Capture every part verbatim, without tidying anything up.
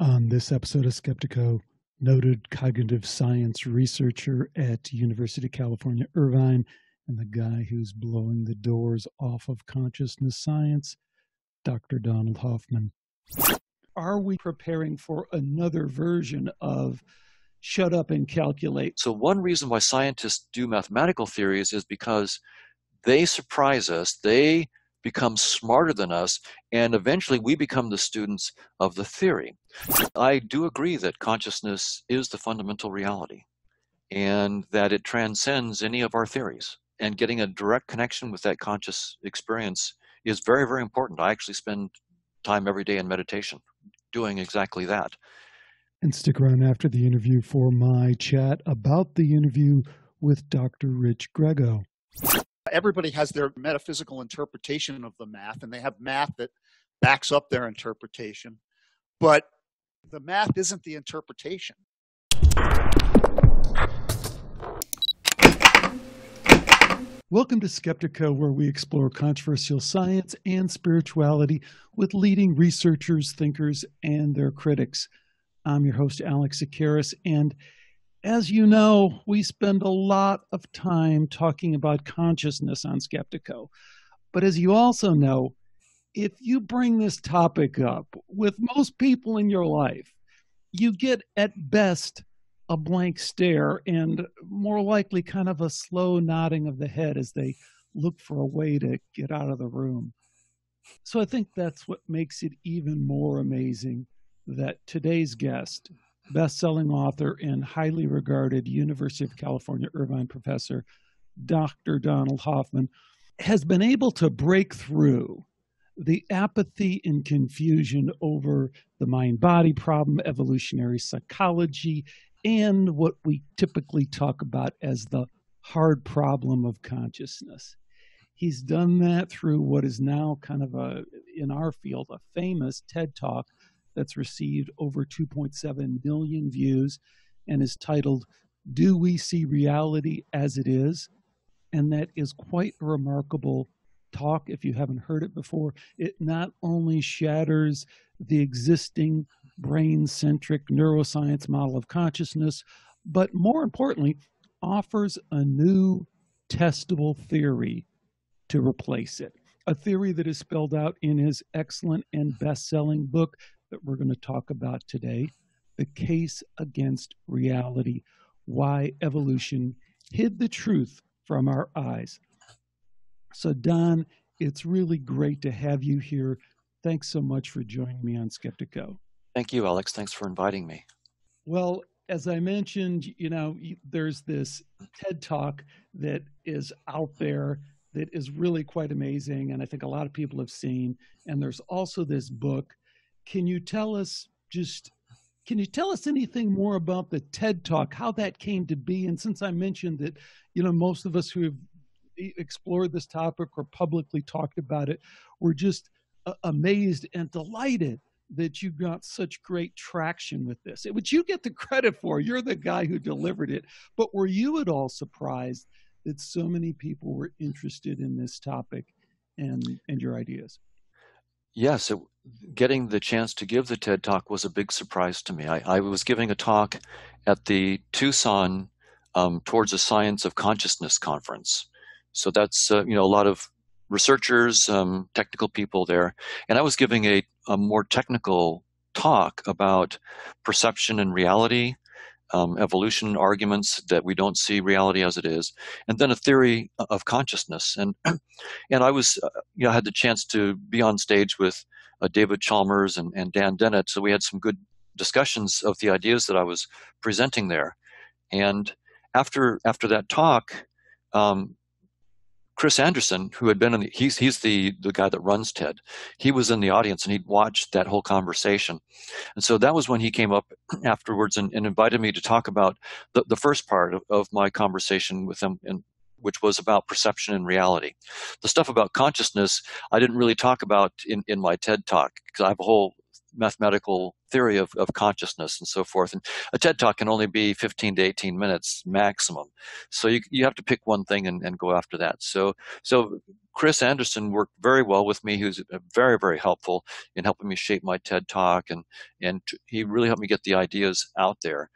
On this episode of Skeptiko, noted cognitive science researcher at University of California, Irvine, and the guy who's blowing the doors off of consciousness science, Doctor Donald Hoffman. Are we preparing for another version of shut up and calculate? So one reason why scientists do mathematical theories is because they surprise us. They become smarter than us, and eventually we become the students of the theory. I do agree that consciousness is the fundamental reality and that it transcends any of our theories. And getting a direct connection with that conscious experience is very, very important. I actually spend time every day in meditation doing exactly that. And stick around after the interview for my chat about the interview with Doctor Rich Grego. Everybody has their metaphysical interpretation of the math, and they have math that backs up their interpretation. But the math isn't the interpretation. Welcome to Skeptiko, where we explore controversial science and spirituality with leading researchers, thinkers, and their critics. I'm your host, Alex Icaris, and as you know, we spend a lot of time talking about consciousness on Skeptiko. But as you also know, if you bring this topic up with most people in your life, you get at best a blank stare and more likely kind of a slow nodding of the head as they look for a way to get out of the room. So I think that's what makes it even more amazing that today's guest, best-selling author and highly regarded University of California Irvine professor, Doctor Donald Hoffman, has been able to break through the apathy and confusion over the mind-body problem, evolutionary psychology, and what we typically talk about as the hard problem of consciousness. He's done that through what is now kind of a, in our field, a famous TED Talk that's received over two point seven million views and is titled, Do We See Reality as It Is? And that is quite a remarkable talk. If you haven't heard it before, it not only shatters the existing brain-centric neuroscience model of consciousness, but more importantly, offers a new testable theory to replace it, a theory that is spelled out in his excellent and best-selling book that we're going to talk about today, The Case Against Reality, Why Evolution Hid the Truth from Our Eyes. So, Don, it's really great to have you here. Thanks so much for joining me on Skeptiko. Thank you, Alex. Thanks for inviting me. Well, as I mentioned, you know, there's this TED Talk that is out there that is really quite amazing, and I think a lot of people have seen. And there's also this book. Can you tell us just, can you tell us anything more about the TED Talk, how that came to be? And since I mentioned that, you know, most of us who have explored this topic or publicly talked about it, were just uh, amazed and delighted that you got such great traction with this, which you get the credit for. You're the guy who delivered it. But were you at all surprised that so many people were interested in this topic and, and your ideas? Yes, it, getting the chance to give the TED Talk was a big surprise to me. I, I was giving a talk at the Tucson um, Towards the Science of Consciousness Conference. So that's, uh, you know, a lot of researchers, um, technical people there. And I was giving a, a more technical talk about perception and reality, um, evolution arguments that we don't see reality as it is, and then a theory of consciousness. And and I was, uh, you know, I had the chance to be on stage with uh, David Chalmers and, and Dan Dennett. So we had some good discussions of the ideas that I was presenting there. And after after that talk, um, Chris Anderson, who had been in the, he's, he's the, the guy that runs TED, he was in the audience and he'd watched that whole conversation. And so that was when he came up afterwards and, and invited me to talk about the, the first part of, of my conversation with him, and, which was about perception and reality. The stuff about consciousness, I didn't really talk about in, in my TED Talk because I have a whole mathematical theory of, of consciousness and so forth. And a TED Talk can only be fifteen to eighteen minutes maximum. So you, you have to pick one thing and, and go after that. So, so Chris Anderson worked very well with me. He was very, very helpful in helping me shape my TED Talk. And, and he really helped me get the ideas out there.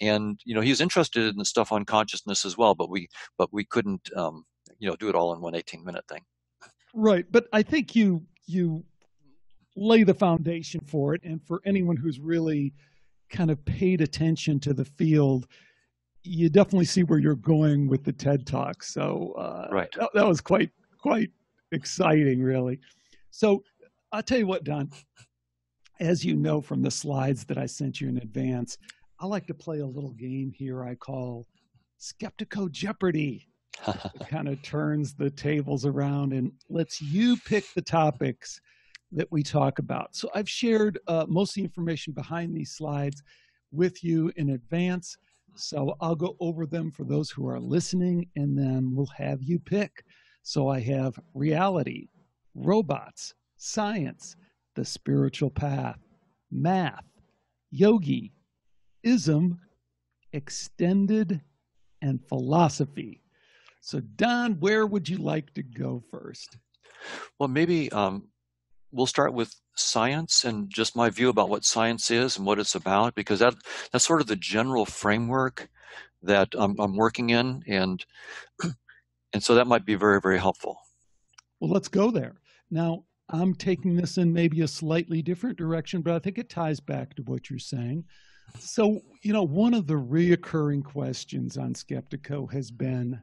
And, you know, he's interested in the stuff on consciousness as well, but we, but we couldn't, um, you know, do it all in one eighteen minute thing. Right. But I think you, you, lay the foundation for it. And for anyone who's really kind of paid attention to the field, you definitely see where you're going with the TED Talk. So uh, right. that, that was quite, quite exciting, really. So I'll tell you what, Don, as you know from the slides that I sent you in advance, I like to play a little game here I call Skeptiko Jeopardy. It kind of turns the tables around and lets you pick the topics that we talk about. So I've shared uh, most of the information behind these slides with you in advance. So I'll go over them for those who are listening, and then we'll have you pick. So I have reality, robots, science, the spiritual path, math, yogi, ism, extended, and philosophy. So Don, where would you like to go first? Well, maybe, um, we'll start with science and just my view about what science is and what it's about, because that that's sort of the general framework that I'm, I'm working in, and and so that might be very, very helpful. Well, let's go there. Now, I'm taking this in maybe a slightly different direction, but I think it ties back to what you're saying. So, you know, one of the reoccurring questions on Skeptiko has been,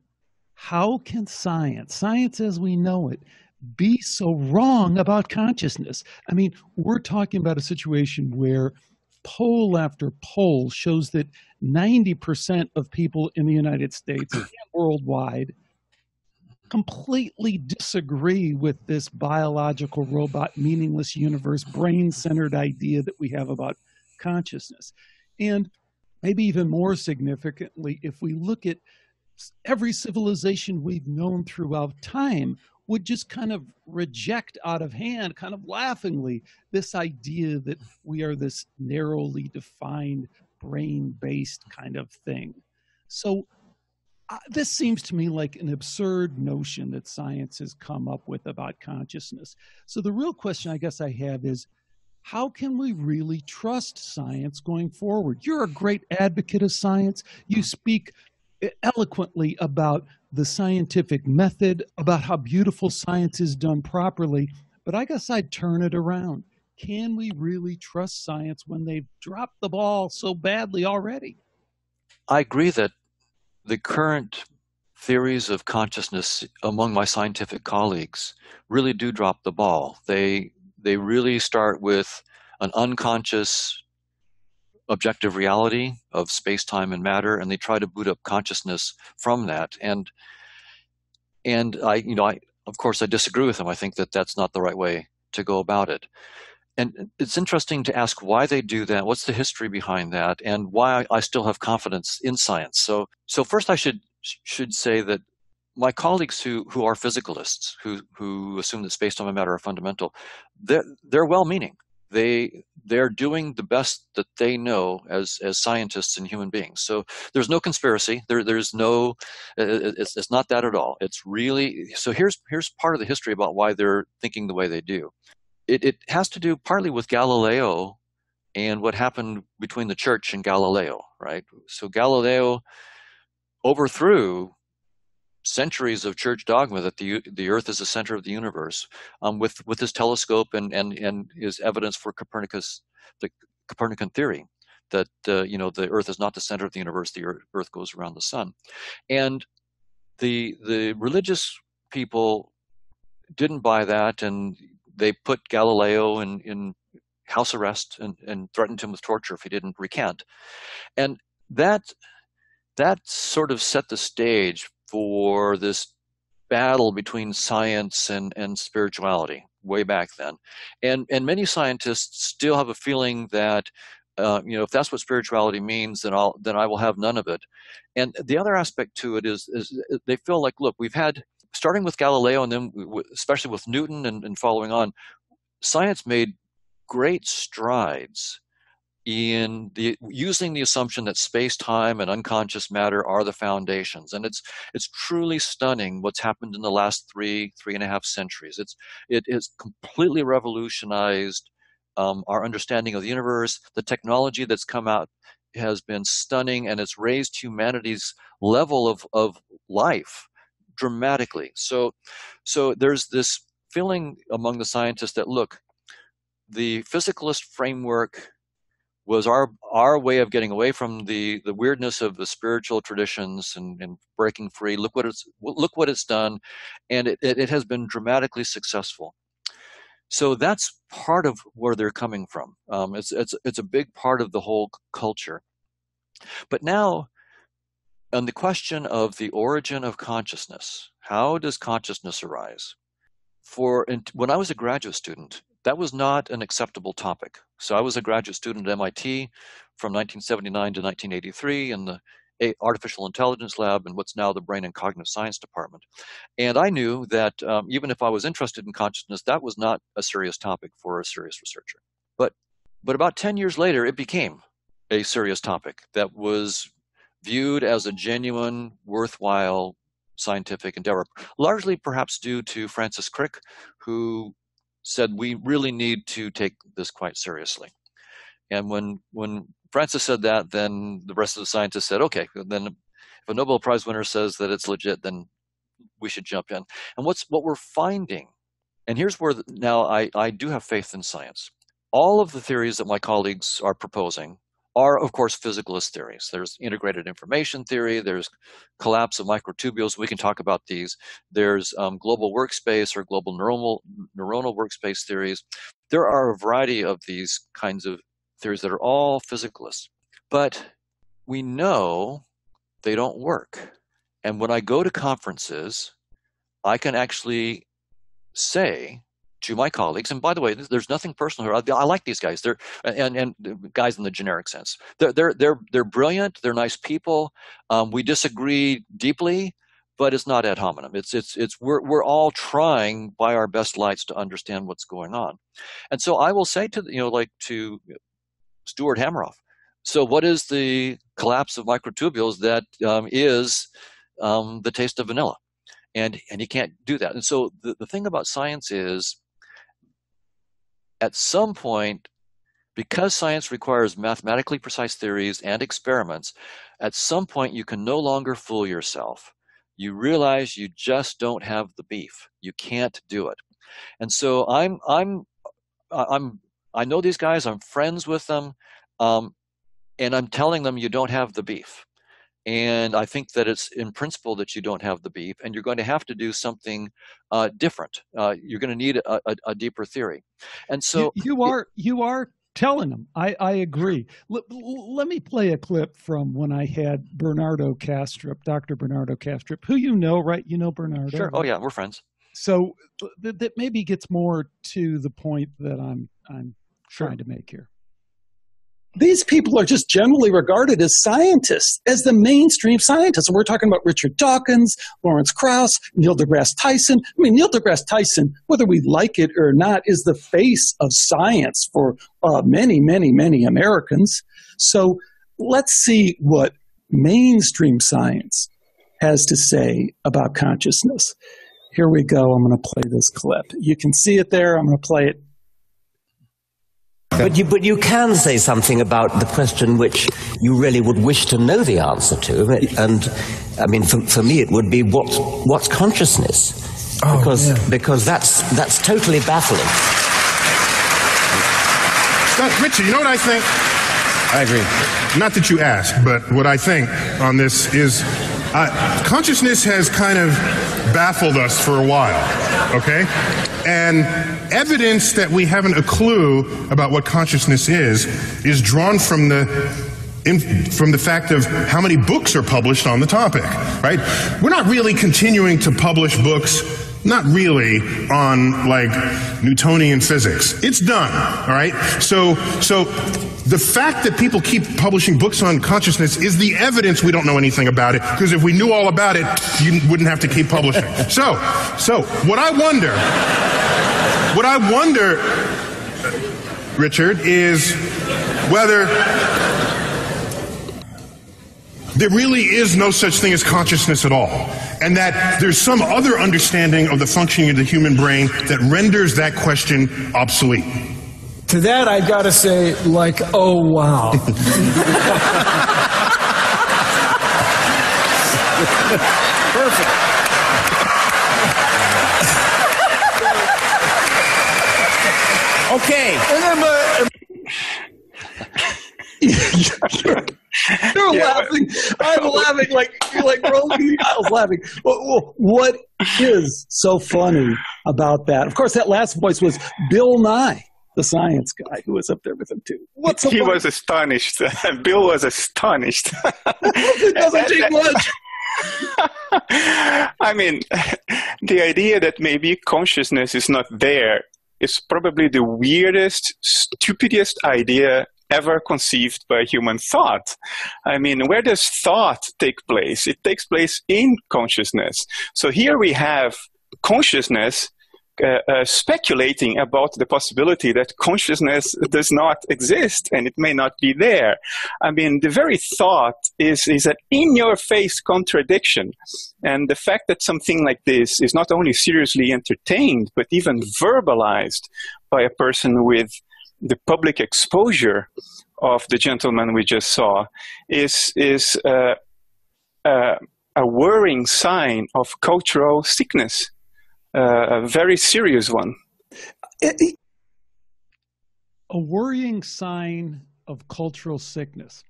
how can science, science as we know it, be so wrong about consciousness? I mean, we're talking about a situation where poll after poll shows that ninety percent of people in the United States and worldwide completely disagree with this biological robot, meaningless universe, brain-centered idea that we have about consciousness. And maybe even more significantly, if we look at every civilization we've known throughout time, would just kind of reject out of hand, kind of laughingly, this idea that we are this narrowly defined, brain-based kind of thing. So uh, this seems to me like an absurd notion that science has come up with about consciousness. So the real question I guess I have is, how can we really trust science going forward? You're a great advocate of science. You speak eloquently about the scientific method, about how beautiful science is done properly. But I guess I'd turn it around. Can we really trust science when they've dropped the ball so badly already? I agree that the current theories of consciousness among my scientific colleagues really do drop the ball. They, they really start with an unconscious objective reality of space, time, and matter, and they try to boot up consciousness from that. And and I, you know, I of course I disagree with them. I think that that's not the right way to go about it. And it's interesting to ask why they do that. What's the history behind that, and why I still have confidence in science? So so first I should should say that my colleagues who who are physicalists, who who assume that space, time, and matter are fundamental, they're they're well-meaning. They they're doing the best that they know as as scientists and human beings. So there's no conspiracy. There there's no it's it's not that at all. It's really so here's here's part of the history about why they're thinking the way they do. It it has to do partly with Galileo and what happened between the church and Galileo, right? So Galileo overthrew centuries of church dogma that the the earth is the center of the universe, um, with with his telescope and and and his evidence for Copernicus, the Copernican theory, that uh, you know the earth is not the center of the universe; the earth, earth goes around the sun. And the the religious people didn't buy that, and they put Galileo in in house arrest and and threatened him with torture if he didn't recant. And that that sort of set the stage for this battle between science and, and spirituality way back then. And, and many scientists still have a feeling that, uh, you know, if that's what spirituality means, then, I'll, then I will have none of it. And the other aspect to it is, is they feel like, look, we've had, starting with Galileo and then especially with Newton and, and following on, science made great strides in the, using the assumption that space-time and unconscious matter are the foundations. And it's, it's truly stunning what's happened in the last three, three and a half centuries. It's, it has completely revolutionized um, our understanding of the universe. The technology that's come out has been stunning, and it's raised humanity's level of, of life dramatically. So, so there's this feeling among the scientists that, look, the physicalist framework was our our way of getting away from the the weirdness of the spiritual traditions and, and breaking free. Look what it's look what it's done, and it, it it has been dramatically successful. So that's part of where they're coming from. Um, it's it's it's a big part of the whole culture. But now, on the question of the origin of consciousness, how does consciousness arise? For when I was a graduate student, that was not an acceptable topic. So I was a graduate student at M I T from nineteen seventy-nine to nineteen eighty-three in the Artificial Intelligence Lab and what's now the Brain and Cognitive Science Department. And I knew that um, even if I was interested in consciousness, that was not a serious topic for a serious researcher. But, but about ten years later, it became a serious topic that was viewed as a genuine, worthwhile scientific endeavor, largely perhaps due to Francis Crick, who said we really need to take this quite seriously. And when when Francis said that, then the rest of the scientists said, okay, then if a Nobel Prize winner says that it's legit, then we should jump in. And what's what we're finding, and here's where now I, I do have faith in science. All of the theories that my colleagues are proposing are, of course, physicalist theories. There's integrated information theory. There's collapse of microtubules. We can talk about these. There's um, global workspace or global neuronal, neuronal workspace theories. There are a variety of these kinds of theories that are all physicalist. But we know they don't work. And when I go to conferences, I can actually say to my colleagues, and by the way, there's nothing personal here. I, I like these guys. They're and and guys in the generic sense. They're they're they're they're brilliant. They're nice people. Um, we disagree deeply, but it's not ad hominem. It's it's it's we're we're all trying by our best lights to understand what's going on. And so I will say to you know like to Stuart Hameroff, so what is the collapse of microtubules that um, is um, the taste of vanilla, and and he can't do that. And so the the thing about science is, at some point, because science requires mathematically precise theories and experiments, at some point you can no longer fool yourself. You realize you just don't have the beef. You can't do it. And so I'm, I'm, I'm, I know these guys. I'm friends with them, um, and I'm telling them you don't have the beef. And I think that it's in principle that you don't have the beef, and you're going to have to do something uh, different. Uh, you're going to need a, a, a deeper theory. And so you, you are you are telling them. I, I agree. L let me play a clip from when I had Bernardo Kastrup, Doctor Bernardo Kastrup, who you know, right? You know Bernardo. Sure. Oh yeah, we're friends. So th that maybe gets more to the point that I'm I'm sure. trying to make here. These people are just generally regarded as scientists, as the mainstream scientists. And we're talking about Richard Dawkins, Lawrence Krauss, Neil deGrasse Tyson. I mean, Neil deGrasse Tyson, whether we like it or not, is the face of science for uh, many, many, many Americans. So let's see what mainstream science has to say about consciousness. Here we go. I'm going to play this clip. You can see it there. I'm going to play it. But you, but you can say something about the question which you really would wish to know the answer to. And, I mean, for, for me it would be, what, what's consciousness? Oh, because, yeah. because that's, that's totally baffling. Now, Richard, you know what I think? I agree. Not that you asked, but what I think on this is uh, consciousness has kind of baffled us for a while, okay? And evidence that we haven't a clue about what consciousness is is drawn from the in, from the fact of how many books are published on the topic, right? We're not really continuing to publish books, not really, on like Newtonian physics. It's done, all right? So, so the fact that people keep publishing books on consciousness is the evidence we don't know anything about it, because if we knew all about it, you wouldn't have to keep publishing. So, so what I wonder, what I wonder, Richard, is whether there really is no such thing as consciousness at all, and that there's some other understanding of the functioning of the human brain that renders that question obsolete. To that, I've got to say, like, oh, wow. Perfect. Okay. And then my, you're you're yeah, laughing. I'm laughing like you're like rolling. I was laughing. What is so funny about that? Of course, that last voice was Bill Nye, the science guy, who was up there with him too. What's so he funny? was astonished. Bill was astonished. It doesn't take much. I mean, the idea that maybe consciousness is not there. It's probably the weirdest, stupidest idea ever conceived by human thought. I mean, where does thought take place? It takes place in consciousness. So here we have consciousness uh, uh, speculating about the possibility that consciousness does not exist and it may not be there. I mean, the very thought is, is an in-your-face contradiction. And the fact that something like this is not only seriously entertained, but even verbalized by a person with the public exposure of the gentleman we just saw is, is uh, uh, a worrying sign of cultural sickness, uh, a very serious one. A worrying sign of cultural sickness.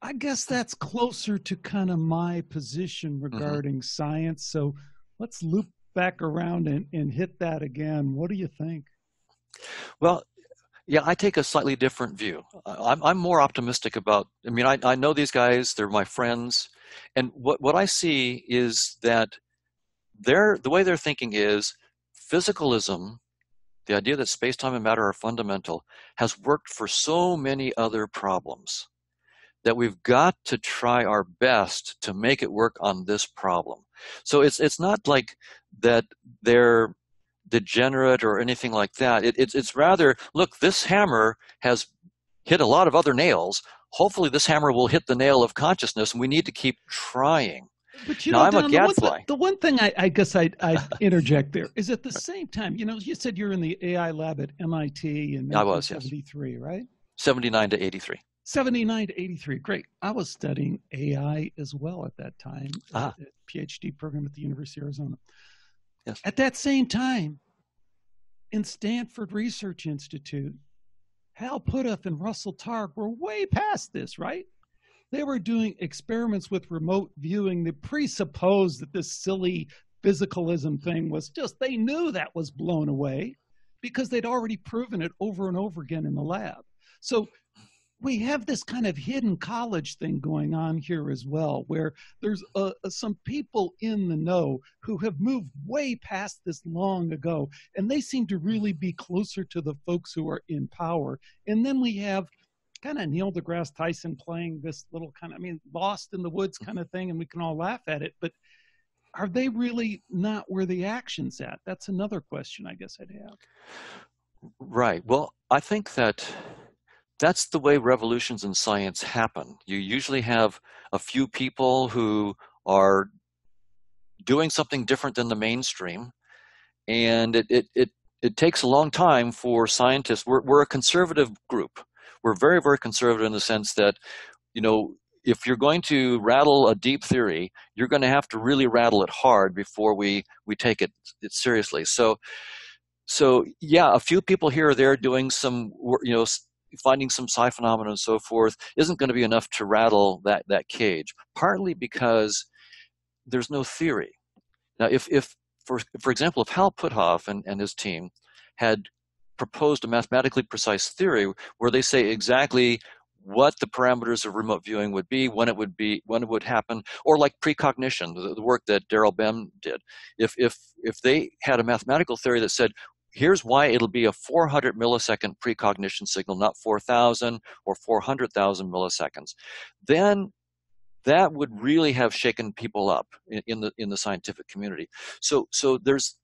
I guess that's closer to kind of my position regarding mm-hmm. science. So let's loop back around and, and hit that again. What do you think? Well, yeah, I take a slightly different view. I'm, I'm more optimistic about, I mean, I, I know these guys, they're my friends. And what, what I see is that they're, the way they're thinking is physicalism, the idea that space, time, and matter are fundamental, has worked for so many other problems that we've got to try our best to make it work on this problem. So it's it's not like that they're degenerate or anything like that. It, it's, it's rather, look, this hammer has hit a lot of other nails. Hopefully this hammer will hit the nail of consciousness, and we need to keep trying. But you now, know, I'm Don, a gadfly. The one, the one thing I, I guess I'd, I'd interject there is at the same time, you know, you said you were in the A I lab at M I T in nineteen seventy-three, I was, yes. Right? seventy-nine to eighty-three. seventy-nine to eighty-three, great. I was studying A I as well at that time, ah. a PhD program at the University of Arizona. Yes. At that same time, in Stanford Research Institute, Hal Puthoff and Russell Targ were way past this, right? They were doing experiments with remote viewing that presupposed that this silly physicalism thing was just, they knew that was blown away because they'd already proven it over and over again in the lab. So we have this kind of hidden college thing going on here as well, where there's uh, some people in the know who have moved way past this long ago, and they seem to really be closer to the folks who are in power. And then we have kind of Neil deGrasse Tyson playing this little kind of, I mean, lost in the woods kind of thing, and we can all laugh at it, but are they really not where the action's at? That's another question I guess I'd have. Right. Well, I think that that's the way revolutions in science happen. You usually have a few people who are doing something different than the mainstream, and it, it, it, it takes a long time for scientists. We're, we're a conservative group. We're very, very conservative in the sense that, you know, if you're going to rattle a deep theory, you're going to have to really rattle it hard before we, we take it, it seriously. So, so, yeah, a few people here or there doing some, you know, finding some psi phenomena and so forth isn't going to be enough to rattle that, that cage, partly because there's no theory. Now, if, if for, for example, if Hal Puthoff and, and his team had proposed a mathematically precise theory where they say exactly what the parameters of remote viewing would be, when it would be, when it would happen, or like precognition, the, the work that Darrell Bem did. If, if, if they had a mathematical theory that said, here's why it'll be a four hundred millisecond precognition signal, not four thousand or four hundred thousand milliseconds. Then that would really have shaken people up in, in the in the scientific community. So so there's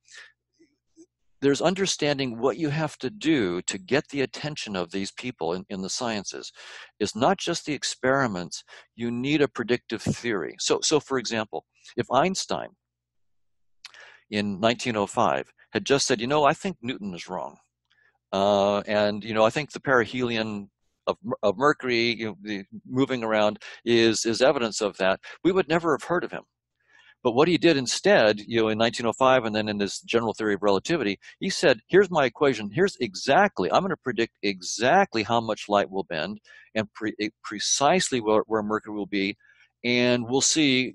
there's understanding what you have to do to get the attention of these people in, in the sciences. It's not just the experiments, you need a predictive theory. So, so for example, if Einstein in nineteen oh five had just said, you know, I think Newton is wrong. Uh, and, you know, I think the perihelion of, of Mercury, you know, the moving around is, is evidence of that, we would never have heard of him. But what he did instead, you know, in nineteen oh five and then in this general theory of relativity, he said, here's my equation. Here's exactly, I'm going to predict exactly how much light will bend and pre precisely where, where Mercury will be. And we'll see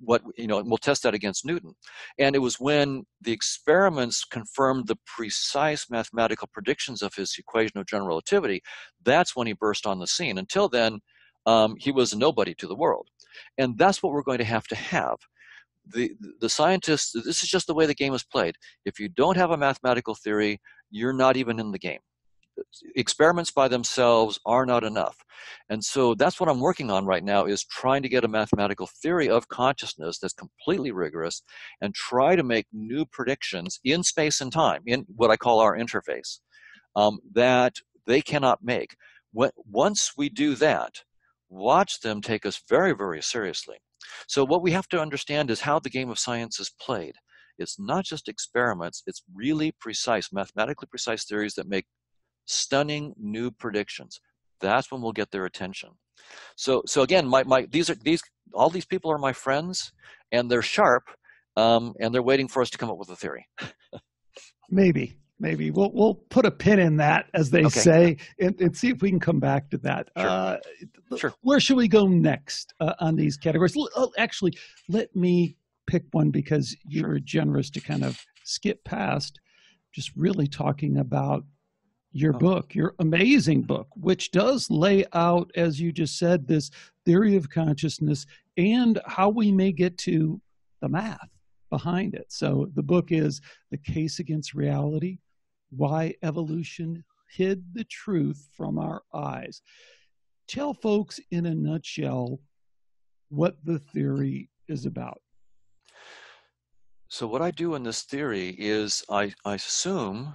what, you know, and we'll test that against Newton. And it was when the experiments confirmed the precise mathematical predictions of his equation of general relativity, that's when he burst on the scene. Until then, um, he was a nobody to the world. And that's what we're going to have to have. The, the scientists, this is just the way the game is played. If you don't have a mathematical theory, you're not even in the game. Experiments by themselves are not enough. And so that's what I'm working on right now, is trying to get a mathematical theory of consciousness that's completely rigorous and try to make new predictions in space and time, in what I call our interface, um, that they cannot make. When, once we do that, watch them take us very, very seriously. So what we have to understand is how the game of science is played. It's not just experiments, it's really precise, mathematically precise theories that make stunning new predictions. That's when we'll get their attention. So, so again, my, my, these are, these, all these people are my friends, and they're sharp, um, and they're waiting for us to come up with a theory. Maybe, maybe. We'll, we'll put a pin in that, as they okay. say, and, and see if we can come back to that. Sure. Uh, sure. Where should we go next uh, on these categories? L actually, let me pick one, because you're generous to kind of skip past just really talking about your oh. book, your amazing book, which does lay out, as you just said, this theory of consciousness and how we may get to the math behind it. So the book is The Case Against Reality, Why Evolution Hid the Truth from Our Eyes. Tell folks in a nutshell what the theory is about. So what I do in this theory is I, I assume,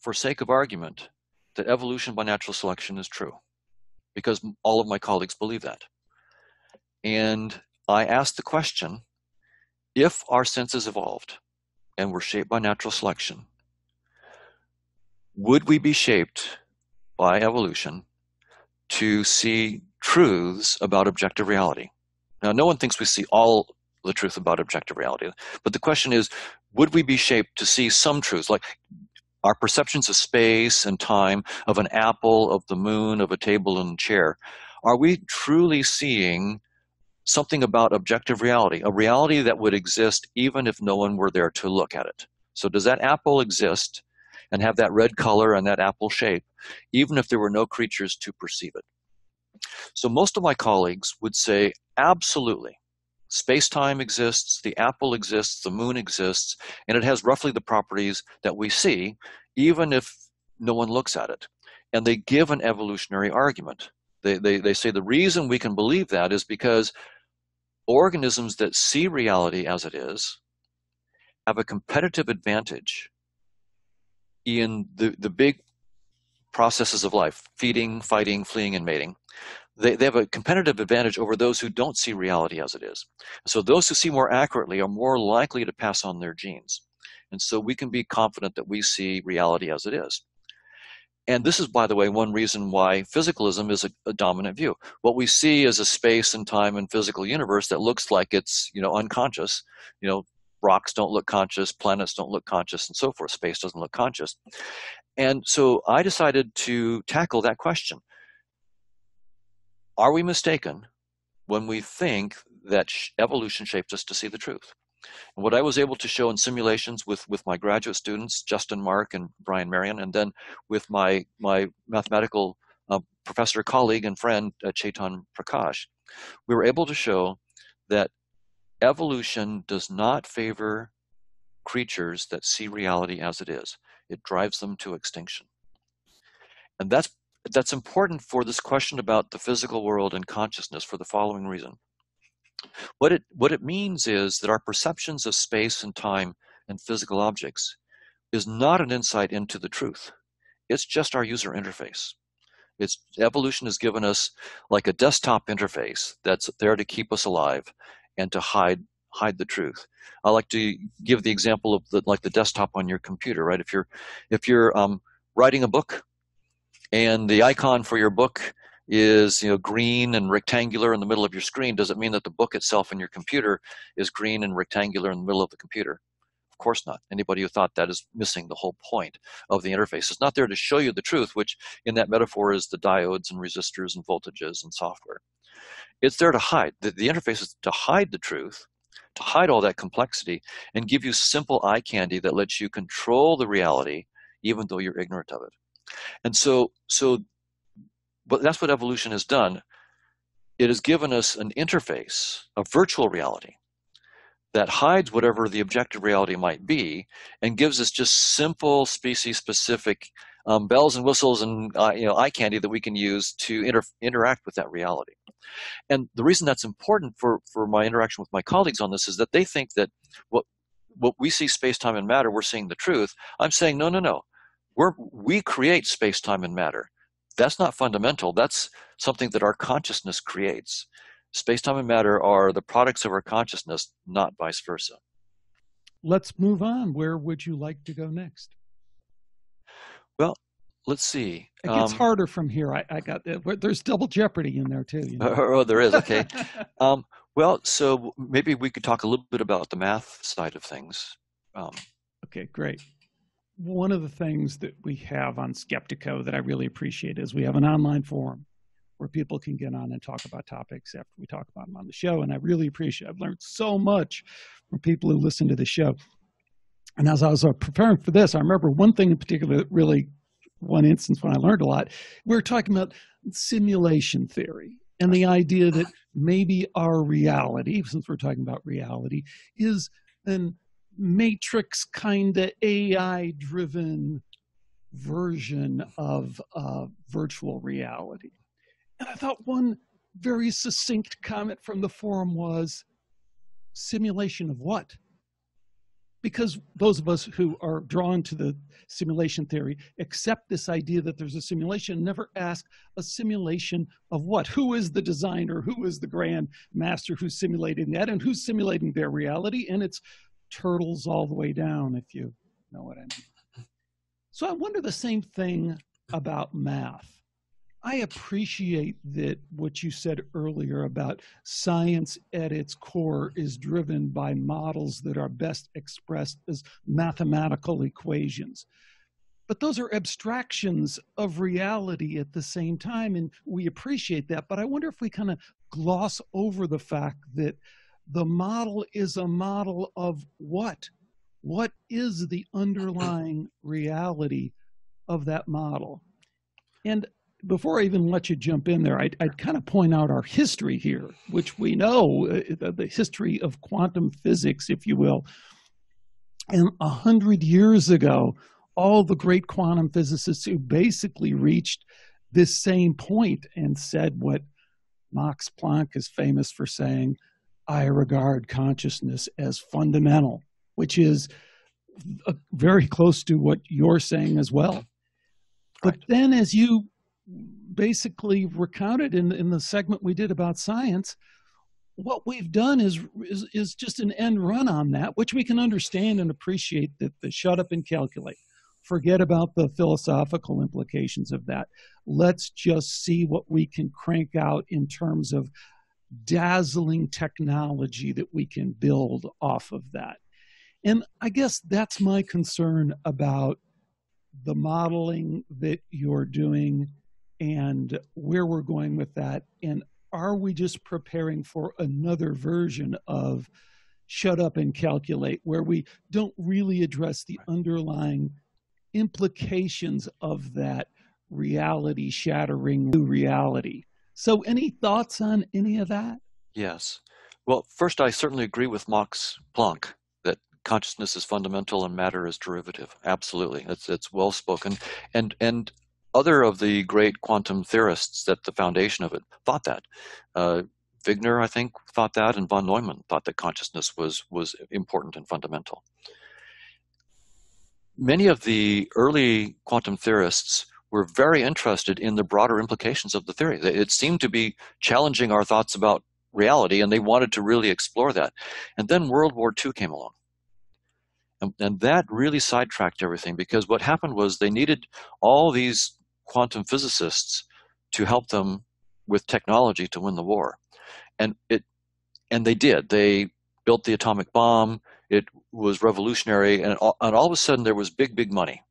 for sake of argument, that evolution by natural selection is true, because all of my colleagues believe that. And I ask the question, if our senses evolved and were shaped by natural selection, would we be shaped by evolution to see truths about objective reality? Now, no one thinks we see all the truth about objective reality, but the question is, would we be shaped to see some truths? Like, our perceptions of space and time, of an apple, of the moon, of a table and chair, are we truly seeing something about objective reality, a reality that would exist even if no one were there to look at it? So does that apple exist and have that red color and that apple shape, even if there were no creatures to perceive it? So most of my colleagues would say, absolutely. Space-time exists, the apple exists, the moon exists, and it has roughly the properties that we see, even if no one looks at it. And they give an evolutionary argument. They, they, they say the reason we can believe that is because organisms that see reality as it is have a competitive advantage in the, the big processes of life, feeding, fighting, fleeing, and mating. They, they have a competitive advantage over those who don't see reality as it is. So those who see more accurately are more likely to pass on their genes. And so we can be confident that we see reality as it is. And this is, by the way, one reason why physicalism is a, a dominant view. What we see is a space and time and physical universe that looks like it's, you know, unconscious. You know, rocks don't look conscious, planets don't look conscious, and so forth. Space doesn't look conscious. And so I decided to tackle that question. Are we mistaken when we think that sh evolution shaped us to see the truth? And what I was able to show in simulations with, with my graduate students, Justin Mark and Brian Marion, and then with my, my mathematical uh, professor, colleague, and friend, uh, Chetan Prakash, we were able to show that evolution does not favor creatures that see reality as it is. It drives them to extinction. And that's That's important for this question about the physical world and consciousness for the following reason. What it, what it means is that our perceptions of space and time and physical objects is not an insight into the truth. It's just our user interface. It's evolution has given us like a desktop interface that's there to keep us alive and to hide hide the truth. I like to give the example of the, like the desktop on your computer, right? If you're if you're um, writing a book and the icon for your book is you know green and rectangular in the middle of your screen, does it mean that the book itself in your computer is green and rectangular in the middle of the computer? Of course not. Anybody who thought that is missing the whole point of the interface. It's not there to show you the truth, which in that metaphor is the diodes and resistors and voltages and software. It's there to hide. The, the interface is to hide the truth, to hide all that complexity, and give you simple eye candy that lets you control the reality even though you're ignorant of it. And so, so but that's what evolution has done. It has given us an interface, a virtual reality, that hides whatever the objective reality might be and gives us just simple species-specific um, bells and whistles and uh, you know, eye candy that we can use to inter interact with that reality. And the reason that's important for, for my interaction with my colleagues on this is that they think that what, what we see space-time and matter, we're seeing the truth. I'm saying, no, no, no. We're, we create space-time and matter. That's not fundamental. That's something that our consciousness creates. Space-time and matter are the products of our consciousness, not vice versa. Let's move on. Where would you like to go next? Well, let's see. It gets um, harder from here. I, I got there's double jeopardy in there too. You know? Oh, there is. Okay. um, well, so maybe we could talk a little bit about the math side of things. Um, okay, great. One of the things that we have on Skeptiko that I really appreciate is we have an online forum where people can get on and talk about topics after we talk about them on the show. And I really appreciate it. I've learned so much from people who listen to the show. And as I was uh, preparing for this, I remember one thing in particular, really one instance when I learned a lot, we were talking about simulation theory and the idea that maybe our reality, since we're talking about reality, is an matrix kind of A I-driven version of uh, virtual reality. And I thought one very succinct comment from the forum was, simulation of what? Because those of us who are drawn to the simulation theory accept this idea that there's a simulation, never ask a simulation of what? Who is the designer? Who is the grand master who's simulating that? And who's simulating their reality? And it's turtles all the way down, if you know what I mean. So I wonder the same thing about math. I appreciate that what you said earlier about science at its core is driven by models that are best expressed as mathematical equations. But those are abstractions of reality at the same time, and we appreciate that. But I wonder if we kind of gloss over the fact that the model is a model of what? What is the underlying reality of that model? And before I even let you jump in there, I'd, I'd kind of point out our history here, which we know, uh, the, the history of quantum physics, if you will. And a hundred years ago, all the great quantum physicists who basically reached this same point and said what Max Planck is famous for saying, I regard consciousness as fundamental, which is uh, very close to what you're saying as well. But right. Then as you basically recounted in, in the segment we did about science, what we've done is, is, is just an end run on that, which we can understand and appreciate that the shut up and calculate. Forget about the philosophical implications of that. Let's just see what we can crank out in terms of dazzling technology that we can build off of that. And I guess that's my concern about the modeling that you're doing and where we're going with that, and are we just preparing for another version of shut up and calculate, where we don't really address the underlying implications of that reality shattering new reality? So any thoughts on any of that? Yes. Well, first, I certainly agree with Max Planck that consciousness is fundamental and matter is derivative. Absolutely. It's, it's well spoken. And, and other of the great quantum theorists at the foundation of it thought that. Uh, Wigner, I think, thought that, and von Neumann thought that consciousness was, was important and fundamental. many of the early quantum theorists were very interested in the broader implications of the theory. It seemed to be challenging our thoughts about reality, and they wanted to really explore that. And then World War Two came along. And, and that really sidetracked everything, because what happened was they needed all these quantum physicists to help them with technology to win the war. And it, and they did. They built the atomic bomb. It was revolutionary. And all, and all of a sudden there was big, big money.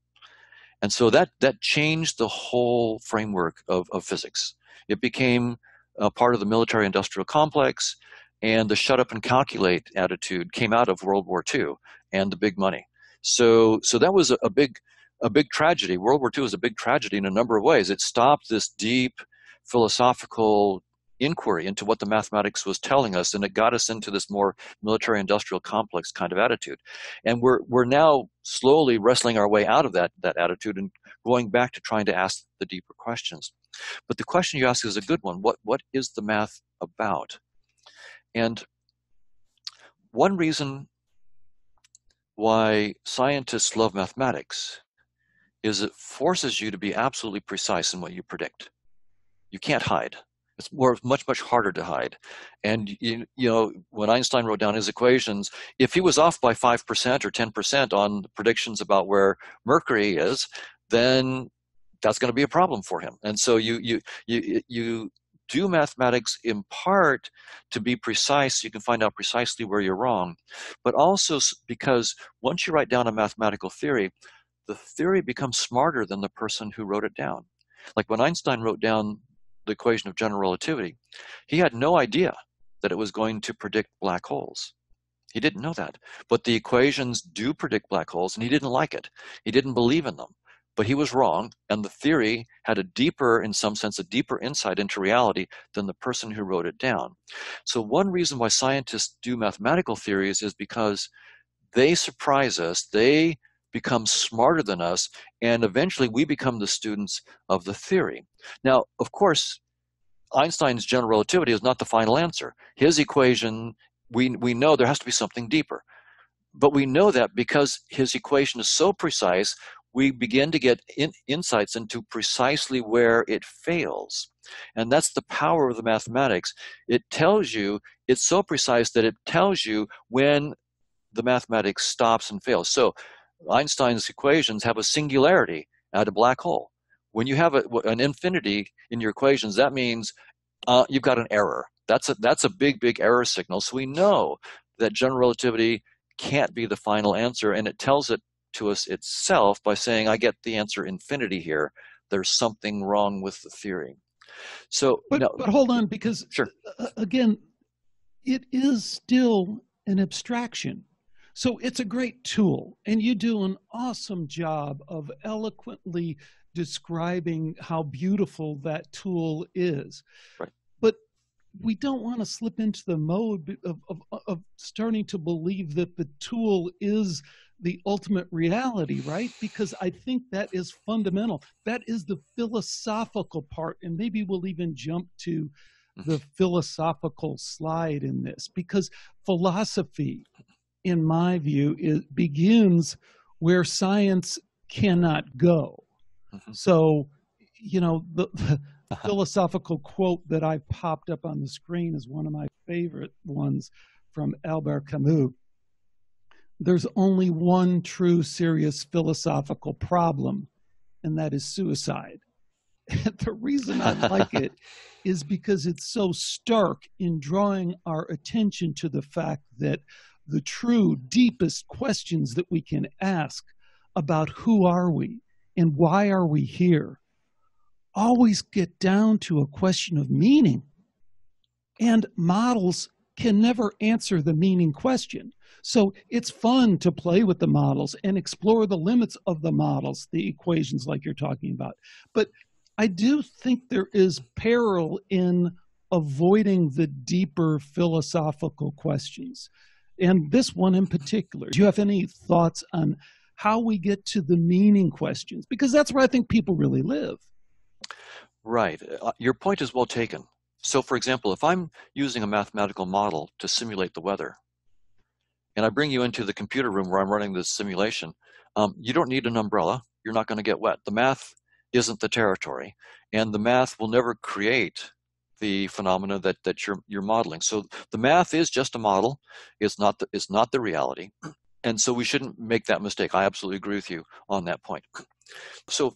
And so that, that changed the whole framework of, of physics. It became a part of the military-industrial complex, and the shut-up-and-calculate attitude came out of World War Two and the big money. So, so that was a, a, big, a big tragedy. World War Two was a big tragedy in a number of ways. It stopped this deep philosophical inquiry into what the mathematics was telling us, and it got us into this more military-industrial complex kind of attitude. And we're, we're now slowly wrestling our way out of that, that attitude and going back to trying to ask the deeper questions. But the question you ask is a good one. What, what is the math about? And one reason why scientists love mathematics is it forces you to be absolutely precise in what you predict. You can't hide. It's more, much, much harder to hide. And, you, you know, when Einstein wrote down his equations, if he was off by five percent or ten percent on predictions about where Mercury is, then that's going to be a problem for him. And so you, you, you, you do mathematics in part to be precise. You can find out precisely where you're wrong, but also because once you write down a mathematical theory, the theory becomes smarter than the person who wrote it down. Like when Einstein wrote down the equation of general relativity, he had no idea that it was going to predict black holes. He didn't know that, but the equations do predict black holes, and he didn't like it. He didn't believe in them, but he was wrong, and the theory had a deeper, in some sense, a deeper insight into reality than the person who wrote it down. So one reason why scientists do mathematical theories is because they surprise us, they become smarter than us, and eventually we become the students of the theory. Now, of course, Einstein's general relativity is not the final answer. His equation, we, we know there has to be something deeper. But we know that because his equation is so precise, we begin to get in, insights into precisely where it fails. And that's the power of the mathematics. It tells you, it's so precise that it tells you when the mathematics stops and fails. So Einstein's equations have a singularity at a black hole. When you have a, an infinity in your equations, that means uh, you've got an error. That's a, that's a big, big error signal. So we know that general relativity can't be the final answer, and it tells it to us itself by saying, I get the answer infinity here. There's something wrong with the theory. So, But, no, but hold on, because sure. uh, again, it is still an abstraction. So it's a great tool, and you do an awesome job of eloquently describing how beautiful that tool is. Right. But we don't want to slip into the mode of, of, of starting to believe that the tool is the ultimate reality, right? Because I think that is fundamental. That is the philosophical part, and maybe we'll even jump to the philosophical slide in this, because philosophy, in my view, it begins where science cannot go. Mm-hmm. So, you know, the, the uh-huh. philosophical quote that I popped up on the screen is one of my favorite ones from Albert Camus. There's only one true serious philosophical problem, and that is suicide. And the reason I like it is because it's so stark in drawing our attention to the fact that the true deepest questions that we can ask about who are we and why are we here always get down to a question of meaning, and models can never answer the meaning question. So it's fun to play with the models and explore the limits of the models, the equations like you're talking about. But I do think there is peril in avoiding the deeper philosophical questions. And this one in particular, do you have any thoughts on how we get to the meaning questions? Because that's where I think people really live. Right. Uh, your point is well taken. So, for example, if I'm using a mathematical model to simulate the weather, and I bring you into the computer room where I'm running this simulation, um, you don't need an umbrella. You're not going to get wet. The math isn't the territory, and the math will never create the phenomena that that you're you're modeling. So the math is just a model. It's not the, it's not the reality, and so we shouldn't make that mistake. I absolutely agree with you on that point. So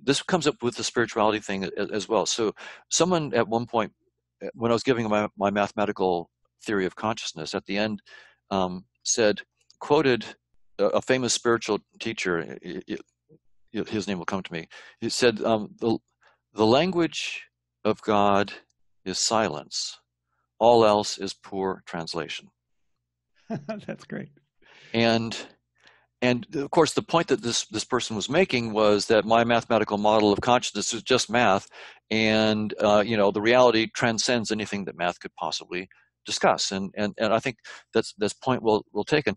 this comes up with the spirituality thing as well. So someone at one point, when I was giving my, my mathematical theory of consciousness, at the end um, said, quoted a, a famous spiritual teacher, it, it, his name will come to me, he said, um, the, the language of God is silence. All else is poor translation. That's great. And... And of course, the point that this, this person was making was that my mathematical model of consciousness is just math, and uh, you know, the reality transcends anything that math could possibly discuss. And and, and I think that's that's point well well taken.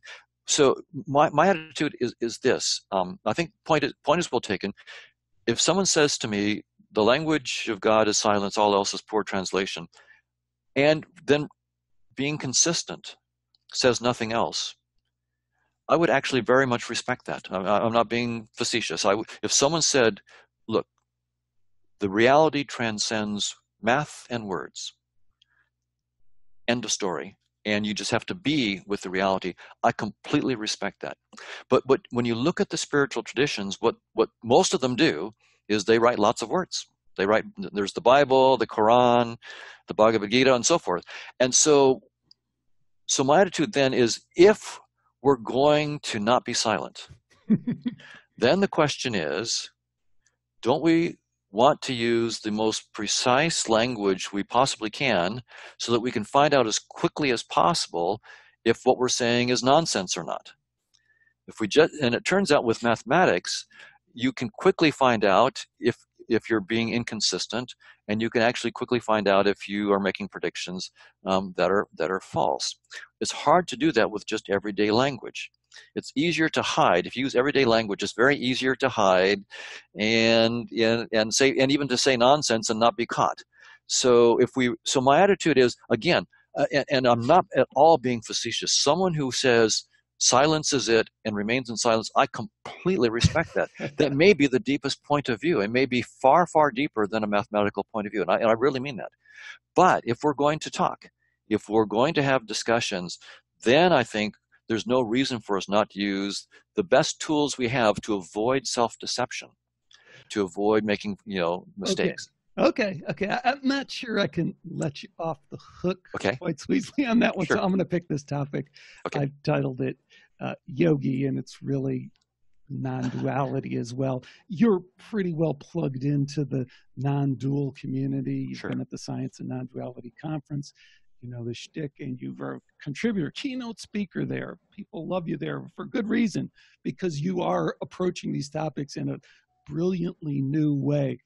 So my, my attitude is is this. Um, I think point is, point is well taken. If someone says to me, "The language of God is silence; all else is poor translation," and then being consistent says nothing else, I would actually very much respect that. I'm not being facetious. I w if someone said, look, the reality transcends math and words, end of story, and you just have to be with the reality, I completely respect that. But, but when you look at the spiritual traditions, what, what most of them do is they write lots of words. They write, there's the Bible, the Quran, the Bhagavad Gita, and so forth. And so, so my attitude then is, if we're going to not be silent, then the question is, don't we want to use the most precise language we possibly can so that we can find out as quickly as possible if what we're saying is nonsense or not? If we just, and it turns out with mathematics, you can quickly find out if, if you're being inconsistent, and you can actually quickly find out if you are making predictions um, that are that are false. It's hard to do that with just everyday language. It's easier to hide. If you use everyday language, it's very easier to hide, and and, and say and even to say nonsense and not be caught. So if we, so my attitude is, again, uh, and, and I'm not at all being facetious. Someone who says silence is it and remains in silence, I completely respect that. That may be the deepest point of view. It may be far, far deeper than a mathematical point of view, and I, and I really mean that. But if we're going to talk, if we're going to have discussions, then I think there's no reason for us not to use the best tools we have to avoid self-deception, to avoid making, you know, mistakes. Okay. Okay, okay. I, I'm not sure I can let you off the hook okay. quite sweetly on that one, sure. So I'm going to pick this topic. Okay. I've titled it uh, Yogi, and it's really non-duality as well. You're pretty well plugged into the non-dual community. You've sure. been at the Science and Non-Duality Conference. You know the shtick, and you're a contributor, keynote speaker there. People love you there for good reason, because you are approaching these topics in a brilliantly new way.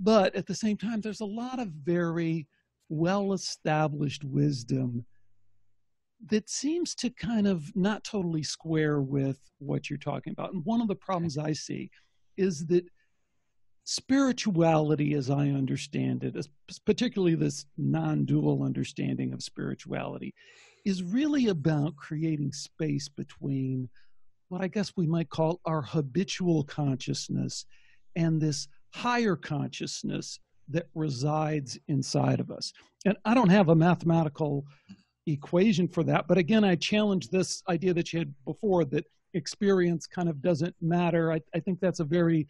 But at the same time, there's a lot of very well-established wisdom that seems to kind of not totally square with what you're talking about. And one of the problems I see is that spirituality, as I understand it, particularly this non-dual understanding of spirituality, is really about creating space between what I guess we might call our habitual consciousness and this higher consciousness that resides inside of us. And I don't have a mathematical equation for that, but again, I challenge this idea that you had before, that experience kind of doesn't matter. I, I think that's a very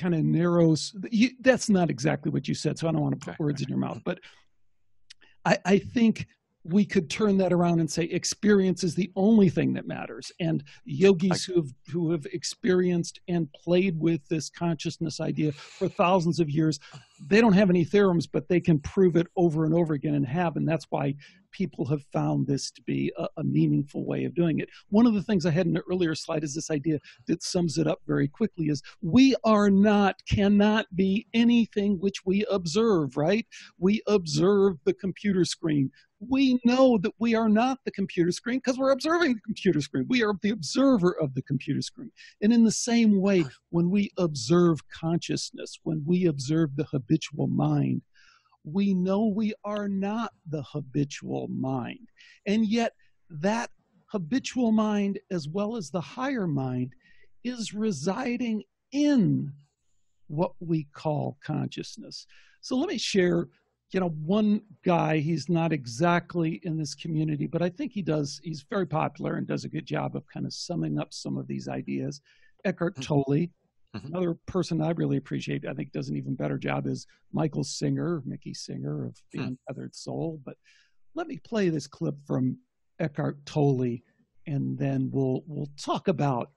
kind of narrow, you, that's not exactly what you said, so I don't want to put words in your mouth, but I, I think we could turn that around and say experience is the only thing that matters. And yogis who have, who have experienced and played with this consciousness idea for thousands of years, they don't have any theorems, but they can prove it over and over again and have, and that's why people have found this to be a, a meaningful way of doing it. One of the things I had in an earlier slide is this idea that sums it up very quickly is we are not, cannot be anything which we observe, right? We observe the computer screen. We know that we are not the computer screen because we're observing the computer screen. We are the observer of the computer screen. And in the same way, when we observe consciousness, when we observe the habitual mind, we know we are not the habitual mind. And yet that habitual mind, as well as the higher mind, is residing in what we call consciousness. So let me share, you know, one guy, he's not exactly in this community, but I think he does, he's very popular and does a good job of kind of summing up some of these ideas. Eckhart Tolle, mm-hmm. another person I really appreciate, I think does an even better job, is Michael Singer, Mickey Singer of The mm. Untethered Soul. But let me play this clip from Eckhart Tolle, and then we'll, we'll talk about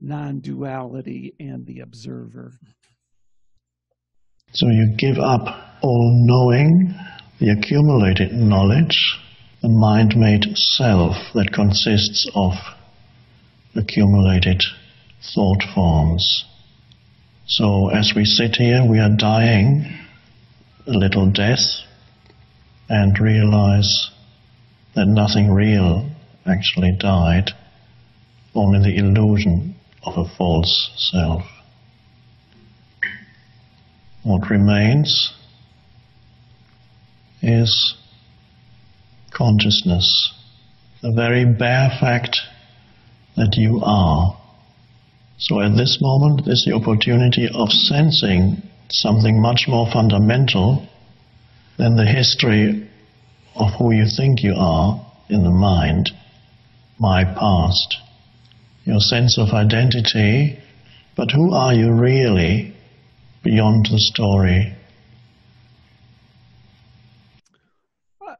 non-duality and the observer. So you give up all knowing, the accumulated knowledge, the mind-made self that consists of accumulated thought forms. So as we sit here, we are dying a little death and realize that nothing real actually died, only the illusion of a false self. What remains is consciousness, the very bare fact that you are. So at this moment is the opportunity of sensing something much more fundamental than the history of who you think you are in the mind, my past. Your sense of identity, but who are you really beyond the story?